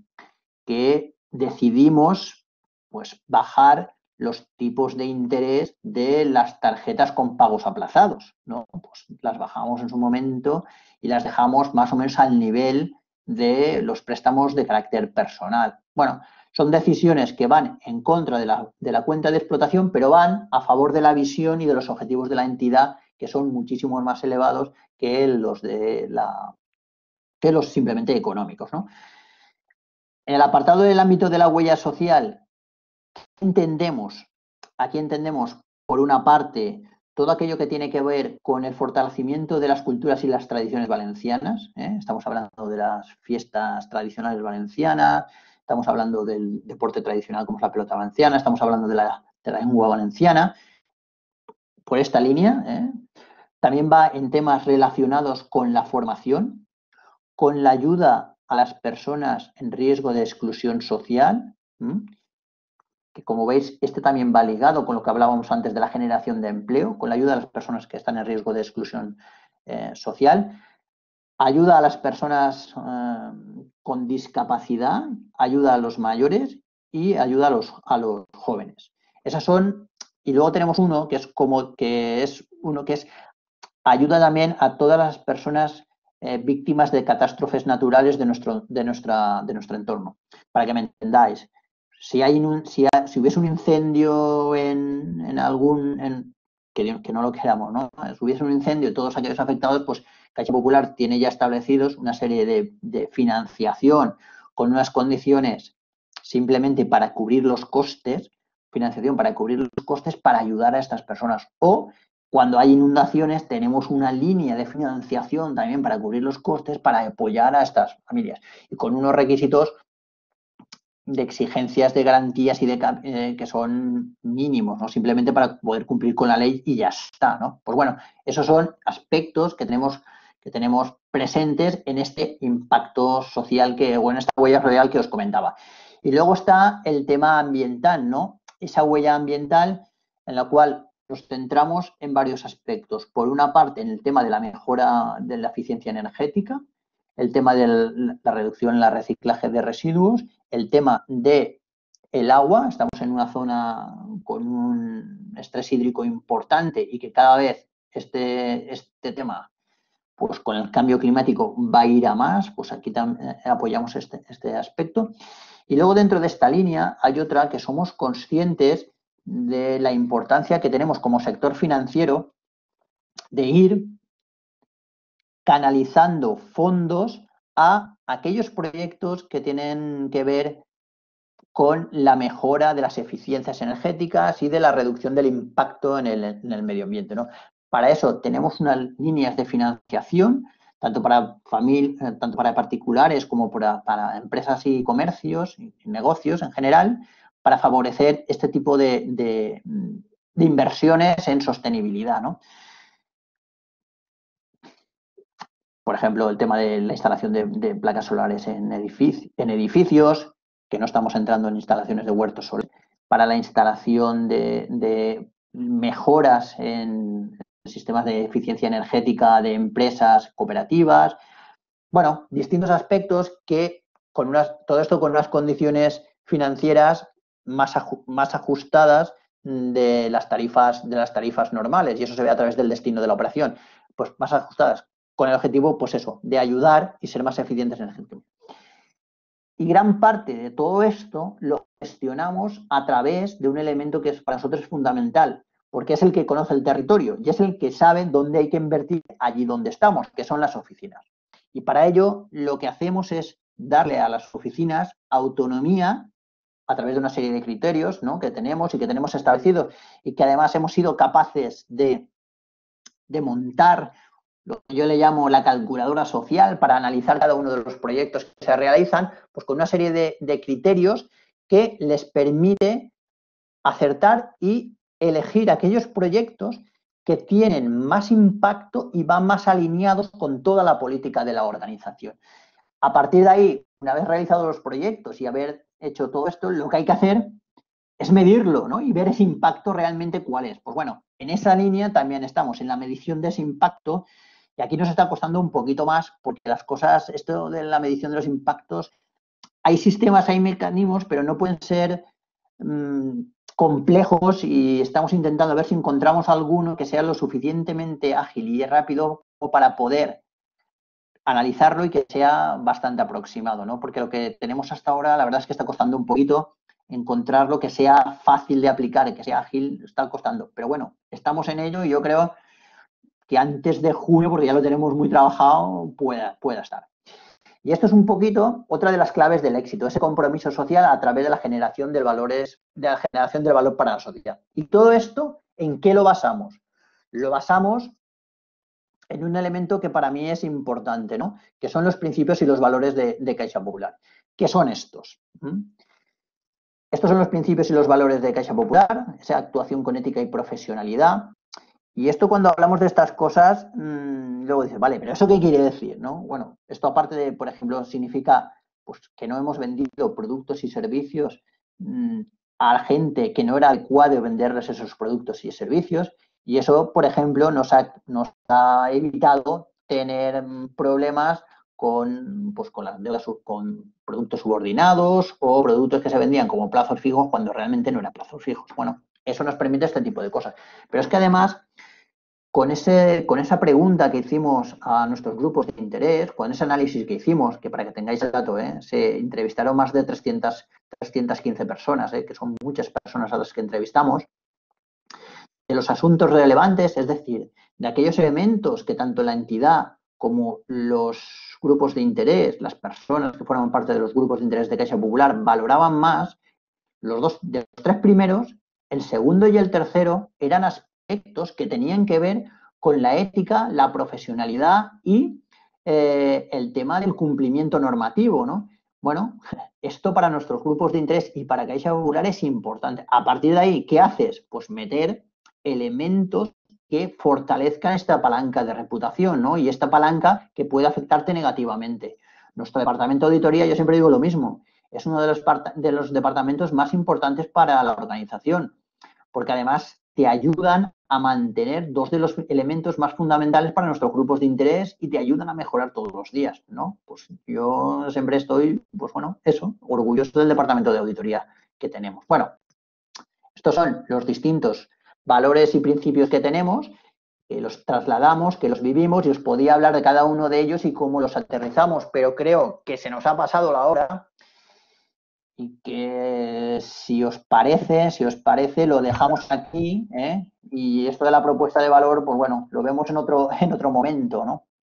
que decidimos pues, bajar los tipos de interés de las tarjetas con pagos aplazados, ¿no? Pues las bajamos en su momento y las dejamos más o menos al nivel de los préstamos de carácter personal. Bueno, Son decisiones que van en contra de la, de la cuenta de explotación, pero van a favor de la visión y de los objetivos de la entidad, que son muchísimo más elevados que los de la, que los simplemente económicos, ¿no? En el apartado del ámbito de la huella social, entendemos, aquí entendemos, por una parte, todo aquello que tiene que ver con el fortalecimiento de las culturas y las tradiciones valencianas, ¿eh? Estamos hablando de las fiestas tradicionales valencianas, estamos hablando del deporte tradicional como es la pelota valenciana, estamos hablando de la, de la lengua valenciana, por esta línea, ¿eh? También va en temas relacionados con la formación, con la ayuda a las personas en riesgo de exclusión social, ¿eh? Que como veis, este también va ligado con lo que hablábamos antes de la generación de empleo, con la ayuda a las personas que están en riesgo de exclusión eh, social, ayuda a las personas eh, con discapacidad, ayuda a los mayores y ayuda a los, a los jóvenes. Esas son... Y luego tenemos uno que es como que es uno que es ayuda también a todas las personas eh, víctimas de catástrofes naturales de nuestro, de nuestra, de nuestro entorno. Para que me entendáis, si hay un, si, hay, si hubiese un incendio en, en algún en, que, que no lo queramos, ¿no? Si hubiese un incendio y todos aquellos afectados, pues Caixa Popular tiene ya establecidos una serie de, de financiación con unas condiciones simplemente para cubrir los costes. Financiación para cubrir los costes para ayudar a estas personas. O cuando hay inundaciones tenemos una línea de financiación también para cubrir los costes para apoyar a estas familias. Y con unos requisitos de exigencias, de garantías y de eh, que son mínimos, ¿no? Simplemente para poder cumplir con la ley y ya está, ¿no? Pues bueno, esos son aspectos que tenemos, que tenemos presentes en este impacto social que, o en esta huella social que os comentaba. Y luego está el tema ambiental, ¿no? Esa huella ambiental en la cual nos centramos en varios aspectos. Por una parte, en el tema de la mejora de la eficiencia energética, el tema de la reducción en el reciclaje de residuos, el tema del agua. Estamos en una zona con un estrés hídrico importante y que cada vez este, este tema, pues con el cambio climático, va a ir a más. Pues aquí también apoyamos este, este aspecto. Y luego dentro de esta línea hay otra que somos conscientes de la importancia que tenemos como sector financiero de ir canalizando fondos a aquellos proyectos que tienen que ver con la mejora de las eficiencias energéticas y de la reducción del impacto en el, en el medio ambiente, ¿no? Para eso tenemos unas líneas de financiación tanto para familia, tanto para particulares como para, para empresas y comercios y negocios en general, para favorecer este tipo de, de, de inversiones en sostenibilidad, ¿no? Por ejemplo, el tema de la instalación de, de placas solares en, edific, en edificios, que no estamos entrando en instalaciones de huertos solares, para la instalación de, de mejoras en sistemas de eficiencia energética de empresas, cooperativas, bueno, distintos aspectos que con unas, todo esto con unas condiciones financieras más, más ajustadas de las tarifas de las tarifas normales, y eso se ve a través del destino de la operación, pues más ajustadas con el objetivo, pues eso, de ayudar y ser más eficientes energéticamente. Y gran parte de todo esto lo gestionamos a través de un elemento que es, para nosotros es fundamental, porque es el que conoce el territorio y es el que sabe dónde hay que invertir allí donde estamos, que son las oficinas. Y para ello lo que hacemos es darle a las oficinas autonomía a través de una serie de criterios, ¿no? que tenemos y que tenemos establecidos y que además hemos sido capaces de, de montar lo que yo le llamo la calculadora social para analizar cada uno de los proyectos que se realizan, pues con una serie de, de criterios que les permite acertar y elegir aquellos proyectos que tienen más impacto y van más alineados con toda la política de la organización. A partir de ahí, una vez realizados los proyectos y haber hecho todo esto, lo que hay que hacer es medirlo, ¿no? Y ver ese impacto realmente cuál es. Pues bueno, en esa línea también estamos, en la medición de ese impacto, y aquí nos está costando un poquito más porque las cosas, esto de la medición de los impactos, hay sistemas, hay mecanismos, pero no pueden ser... Mmm, complejos, y estamos intentando ver si encontramos alguno que sea lo suficientemente ágil y rápido para poder analizarlo y que sea bastante aproximado, ¿no? Porque lo que tenemos hasta ahora, la verdad es que está costando un poquito encontrar lo que sea fácil de aplicar y que sea ágil, está costando. Pero bueno, estamos en ello y yo creo que antes de junio, porque ya lo tenemos muy trabajado, pueda, pueda estar. Y esto es un poquito otra de las claves del éxito, ese compromiso social a través de la generación del valores, de la generación del valor para la sociedad. Y todo esto, ¿en qué lo basamos? Lo basamos en un elemento que para mí es importante, ¿no? Que son los principios y los valores de, de Caixa Popular. ¿Qué son estos? ¿Mm? Estos son los principios y los valores de Caixa Popular, esa actuación con ética y profesionalidad. Y esto, cuando hablamos de estas cosas, mmm, luego dices, vale, pero ¿eso qué quiere decir? ¿No? Bueno, esto aparte de, por ejemplo, significa pues, que no hemos vendido productos y servicios mmm, a la gente que no era adecuado venderles esos productos y servicios. Y eso, por ejemplo, nos ha, nos ha evitado tener problemas con, pues, con las deudas, con productos subordinados o productos que se vendían como plazos fijos cuando realmente no eran plazos fijos. Bueno, eso nos permite este tipo de cosas. Pero es que además, con, ese, con esa pregunta que hicimos a nuestros grupos de interés, con ese análisis que hicimos, que para que tengáis el dato, ¿eh? Se entrevistaron más de trescientas, trescientas quince personas, ¿eh? Que son muchas personas a las que entrevistamos, de los asuntos relevantes, es decir, de aquellos elementos que tanto la entidad como los grupos de interés, las personas que forman parte de los grupos de interés de Caixa Popular valoraban más, los dos, de los tres primeros, el segundo y el tercero eran aspectos que tenían que ver con la ética, la profesionalidad y eh, el tema del cumplimiento normativo, ¿no? Bueno, esto para nuestros grupos de interés y para Caixa Popular es importante. A partir de ahí, ¿qué haces? Pues meter elementos que fortalezcan esta palanca de reputación, ¿no? Y esta palanca que puede afectarte negativamente. Nuestro departamento de auditoría, yo siempre digo lo mismo, es uno de los, de los departamentos más importantes para la organización, porque además te ayudan a mantener dos de los elementos más fundamentales para nuestros grupos de interés y te ayudan a mejorar todos los días, ¿no? Pues yo siempre estoy, pues bueno, eso, orgulloso del departamento de auditoría que tenemos. Bueno, estos son los distintos valores y principios que tenemos, que los trasladamos, que los vivimos, y os podía hablar de cada uno de ellos y cómo los aterrizamos, pero creo que se nos ha pasado la hora y que si os parece, si os parece, lo dejamos aquí, ¿eh? Y esto de la propuesta de valor, pues bueno, lo vemos en otro, en otro momento, ¿no?